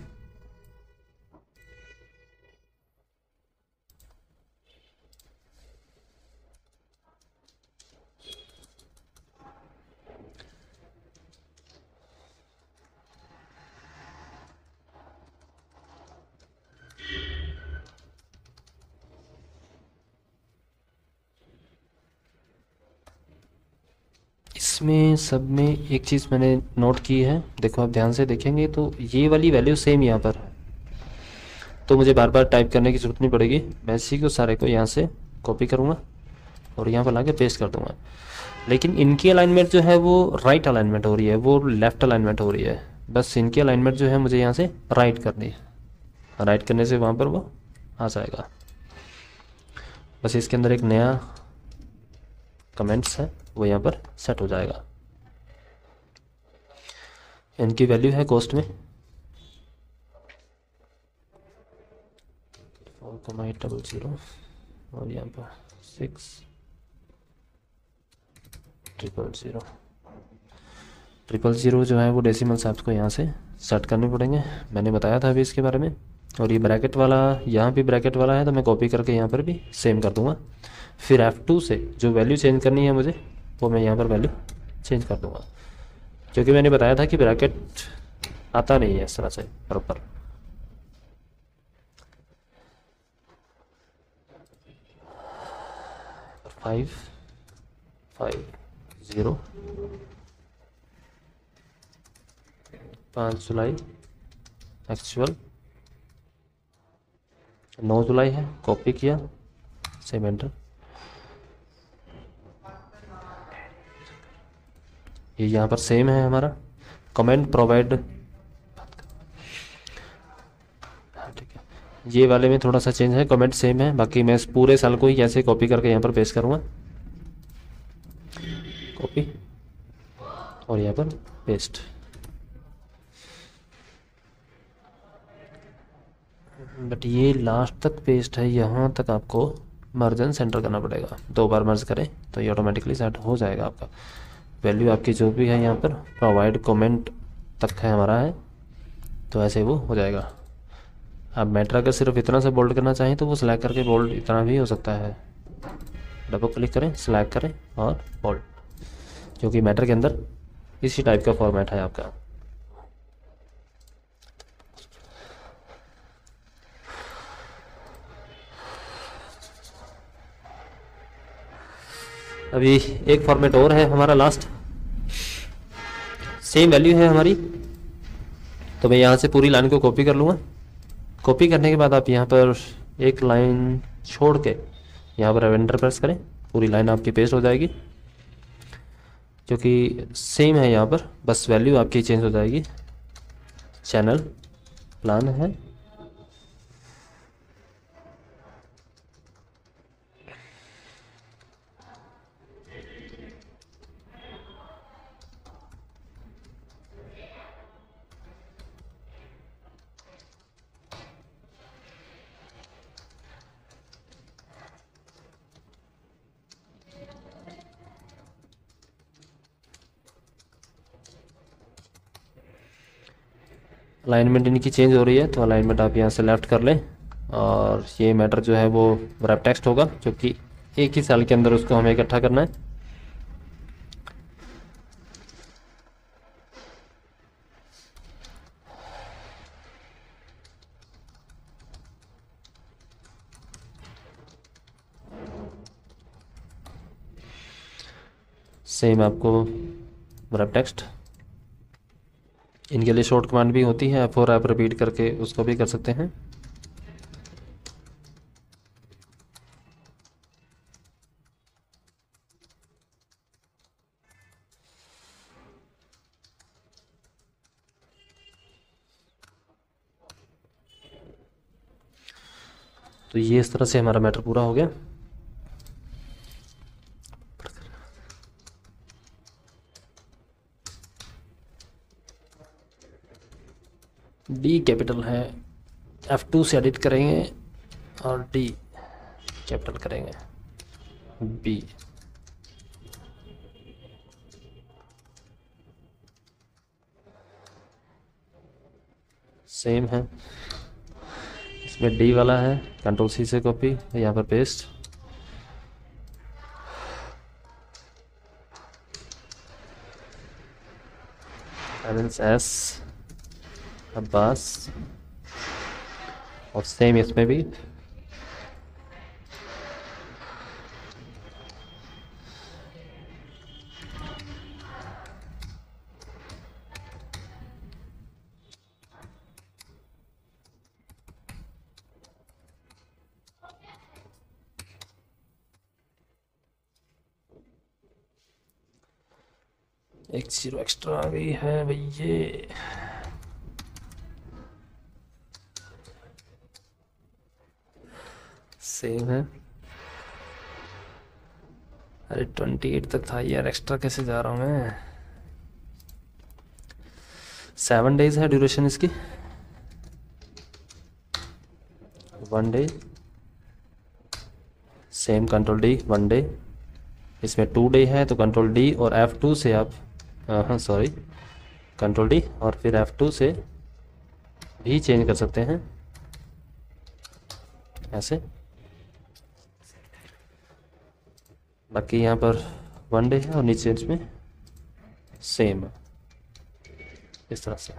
इसमें सब में एक चीज़ मैंने नोट की है, देखो आप ध्यान से देखेंगे तो ये वाली वैल्यू सेम यहाँ पर है, तो मुझे बार बार टाइप करने की ज़रूरत नहीं पड़ेगी। मैं इसी को सारे को यहाँ से कॉपी करूँगा और यहाँ पर लाके पेस्ट कर दूँगा। लेकिन इनकी अलाइनमेंट जो है वो राइट अलाइनमेंट हो रही है, वो लेफ़्ट अलाइनमेंट हो रही है, बस इनकी अलाइनमेंट जो है मुझे यहाँ से राइट करनी है। राइट करने से वहाँ पर वो आ जाएगा। बस इसके अंदर एक नया कमेंट्स है वो यहाँ पर सेट हो जाएगा। इनकी वैल्यू है कॉस्ट में 4,8.00 और यहाँ पर 6,000 जो है वो डेसिमल्स आपको यहाँ से सेट करने पड़ेंगे। मैंने बताया था अभी इसके बारे में। और ये ब्रैकेट वाला, यहाँ भी ब्रैकेट वाला है तो मैं कॉपी करके यहाँ पर भी सेम कर दूँगा। फिर F2 से जो वैल्यू चेंज करनी है मुझे वो मैं यहाँ पर वैल्यू चेंज कर दूँगा, क्योंकि मैंने बताया था कि ब्रैकेट आता नहीं है इस तरह से proper. Five 5,0 5 July actual, 9 July है, कॉपी किया सेम एंटर। ये यहाँ पर सेम है हमारा कमेंट प्रोवाइड, ठीक है। ये वाले में थोड़ा सा चेंज है, कमेंट सेम है, बाकी मैं इस पूरे साल को ही ऐसे कॉपी करके यहाँ पर पेस्ट करूँगा, कॉपी और यहाँ पर पेस्ट। बट ये लास्ट तक पेस्ट है, यहाँ तक आपको मर्जन सेंटर करना पड़ेगा। 2 बार मर्ज करें तो ये ऑटोमेटिकली सेट हो जाएगा। आपका वैल्यू आपकी जो भी है यहाँ पर प्रोवाइड कमेंट तक है हमारा है, तो ऐसे वो हो जाएगा। आप मैट्रा का सिर्फ इतना से बोल्ड करना चाहें तो वो सिलेक्ट करके बोल्ड इतना भी हो सकता है। डबल क्लिक करें, सिलेक्ट करें और बोल्ड, क्योंकि मैटर के अंदर इसी टाइप का फॉर्मेट है आपका। अभी एक फॉर्मेट और है हमारा लास्ट, सेम वैल्यू है हमारी, तो मैं यहाँ से पूरी लाइन को कॉपी कर लूँगा। कॉपी करने के बाद आप यहाँ पर एक लाइन छोड़ के यहाँ पर एंटर प्रेस करें, पूरी लाइन आपकी पेस्ट हो जाएगी, क्योंकि सेम है यहाँ पर, बस वैल्यू आपकी चेंज हो जाएगी। चैनल प्लान है, अलाइनमेंट इनकी चेंज हो रही है, तो अलाइनमेंट आप यहाँ से लेफ्ट कर लें। और ये मैटर जो है वो रैप टेक्स्ट होगा, क्योंकि एक ही साल के अंदर उसको हमें इकट्ठा करना है। सेम आपको रैप टेक्स्ट, इनके लिए शॉर्ट कमांड भी होती है, F4 आप रिपीट करके उसको भी कर सकते हैं। तो ये इस तरह से हमारा मैटर पूरा हो गया। डी कैपिटल है, F2 से एडिट करेंगे और डी कैपिटल करेंगे, बी सेम है। इसमें डी वाला है, कंट्रोल सी से कॉपी यहाँ पर पेस्ट। बैलेंस एस अब्बास और सेम इसमें भी। एक 0 एक्स्ट्रा आ गई है भैया, सेम है। अरे 28 तक था यार, एक्स्ट्रा कैसे जा रहा हूँ मैं। 7 डेज है ड्यूरेशन इसकी, 1 day same control D one day, इसमें टू डे है तो कंट्रोल डी और F2 से आप कंट्रोल डी और फिर F2 से भी चेंज कर सकते हैं ऐसे। बाकी यहाँ पर वन डे है और नीचे इसमें सेम है इस तरह से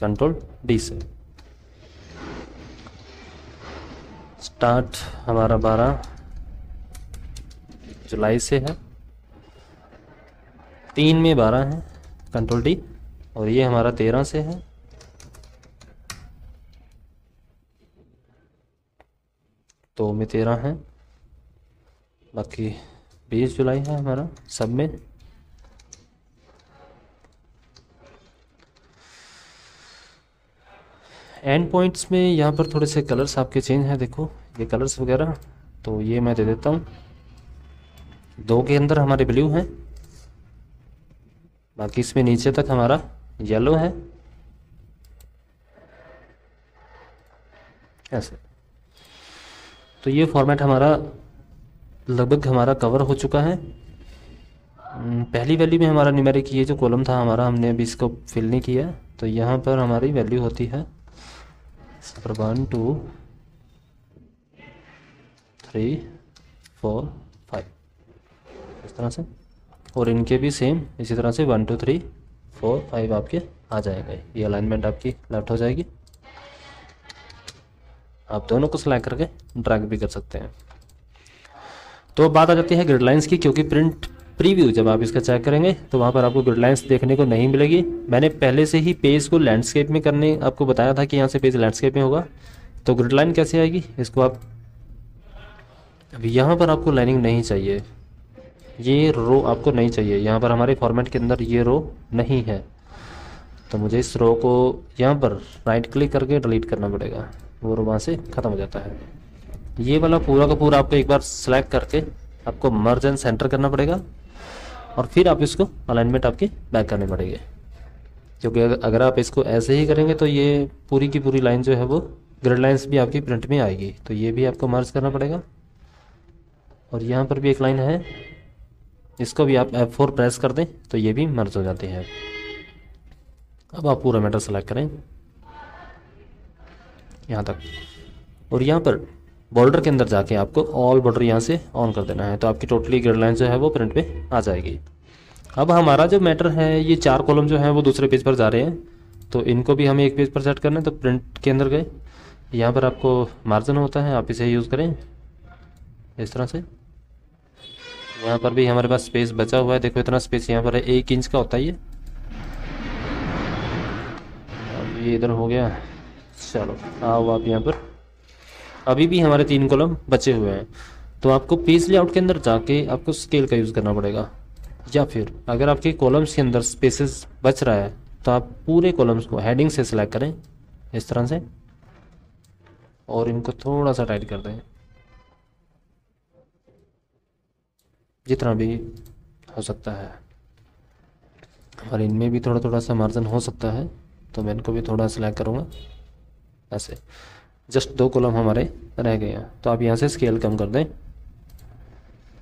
कंट्रोल डी से। स्टार्ट हमारा 12 जुलाई से है, 3 में 12 है कंट्रोल डी, और ये हमारा 13 से है, तो में 13 है। बाकी 20 जुलाई है हमारा सब में। एंड पॉइंट्स में यहाँ पर थोड़े से कलर्स आपके चेंज हैं, देखो ये कलर्स वगैरह, तो ये मैं दे देता हूँ। 2 के अंदर हमारे ब्लू हैं, बाकी इसमें नीचे तक हमारा येलो है ऐसे। तो ये फॉर्मेट हमारा लगभग हमारा कवर हो चुका है। पहली वैल्यू में हमारा न्यूमेरिक ये जो कॉलम था हमारा, हमने अभी इसको फिल नहीं किया, तो यहाँ पर हमारी वैल्यू होती है 1 2 3 4 5 इस तरह से, और इनके भी सेम इसी तरह से 1 2 3 4 5 आपके आ जाएगा। ये अलाइनमेंट आपकी लेफ्ट हो जाएगी। आप दोनों को सिलेक्ट करके ड्रैग भी कर सकते हैं। तो बात आ जाती है ग्रिड लाइन्स की, क्योंकि प्रिंट प्रीव्यू जब आप इसका चेक करेंगे तो वहाँ पर आपको ग्रिड लाइन्स देखने को नहीं मिलेगी। मैंने पहले से ही पेज को लैंडस्केप में करने आपको बताया था कि यहाँ से पेज लैंडस्केप में होगा। तो ग्रिड लाइन कैसे आएगी इसको आप, अभी यहाँ पर आपको लाइनिंग नहीं चाहिए, ये रो आपको नहीं चाहिए, यहाँ पर हमारे फॉर्मेट के अंदर ये रो नहीं है, तो मुझे इस रो को यहाँ पर राइट क्लिक करके डिलीट करना पड़ेगा, वो रो वहाँ से ख़त्म हो जाता है। ये वाला पूरा का पूरा आपको एक बार सेलेक्ट करके आपको मर्ज एंड सेंटर करना पड़ेगा, और फिर आप इसको अलाइनमेंट आपके बैक करने पड़ेंगे, क्योंकि अगर आप इसको ऐसे ही करेंगे तो ये पूरी की पूरी लाइन जो है वो ग्रिड लाइन्स भी आपकी प्रिंट में आएगी। तो ये भी आपको मर्ज करना पड़ेगा, और यहाँ पर भी एक लाइन है, इसको भी आप F4 प्रेस कर दें तो ये भी मर्ज हो जाती है। अब आप पूरा मैटर सेलेक्ट करें यहाँ तक, और यहाँ पर बॉर्डर के अंदर जाके आपको ऑल बॉर्डर यहाँ से ऑन कर देना है, तो आपकी टोटली ग्रिड लाइन जो है वो प्रिंट पे आ जाएगी। अब हमारा जो मैटर है, ये 4 कॉलम जो है वो दूसरे पेज पर जा रहे हैं, तो इनको भी हमें एक पेज पर सेट करना है। तो प्रिंट के अंदर गए, यहाँ पर आपको मार्जिन होता है, आप इसे यूज़ करें इस तरह से। यहाँ पर भी हमारे पास स्पेस बचा हुआ है, देखो इतना स्पेस यहाँ पर है, 1 इंच का होता है ये। अब ये इधर हो गया, चलो आओ आप यहाँ पर, अभी भी हमारे 3 कॉलम बचे हुए हैं, तो आपको पेज लेआउट के अंदर जाके आपको स्केल का यूज़ करना पड़ेगा, या फिर अगर आपके कॉलम्स के अंदर स्पेसेस बच रहा है तो आप पूरे कॉलम्स को हेडिंग से सिलेक्ट करें इस तरह से, और इनको थोड़ा सा टाइट कर दें जितना भी हो सकता है, और इनमें भी थोड़ा थोड़ा सा मार्जिन हो सकता है, तो मैं इनको भी थोड़ा सिलेक्ट करूँगा ऐसे। जस्ट 2 कॉलम हमारे रह गए हैं, तो आप यहाँ से स्केल कम कर दें।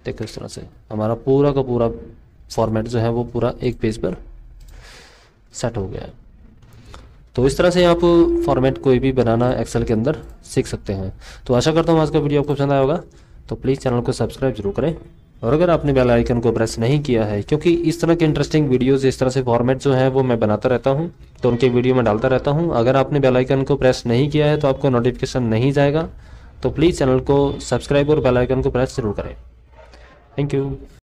देखो इस तरह से हमारा पूरा का पूरा फॉर्मेट जो है वो पूरा एक पेज पर सेट हो गया है। तो इस तरह से आप फॉर्मेट कोई भी बनाना एक्सेल के अंदर सीख सकते हैं। तो आशा करता हूँ आज का वीडियो आपको पसंद आया होगा, तो प्लीज़ चैनल को सब्सक्राइब जरूर करें, और अगर आपने बेल आइकन को प्रेस नहीं किया है, क्योंकि इस तरह के इंटरेस्टिंग वीडियोस, इस तरह से फॉर्मेट जो है वो मैं बनाता रहता हूं, तो उनके वीडियो में डालता रहता हूं। अगर आपने बेल आइकन को प्रेस नहीं किया है तो आपको नोटिफिकेशन नहीं जाएगा, तो प्लीज़ चैनल को सब्सक्राइब और बेल आइकन को प्रेस जरूर करें। Thank you.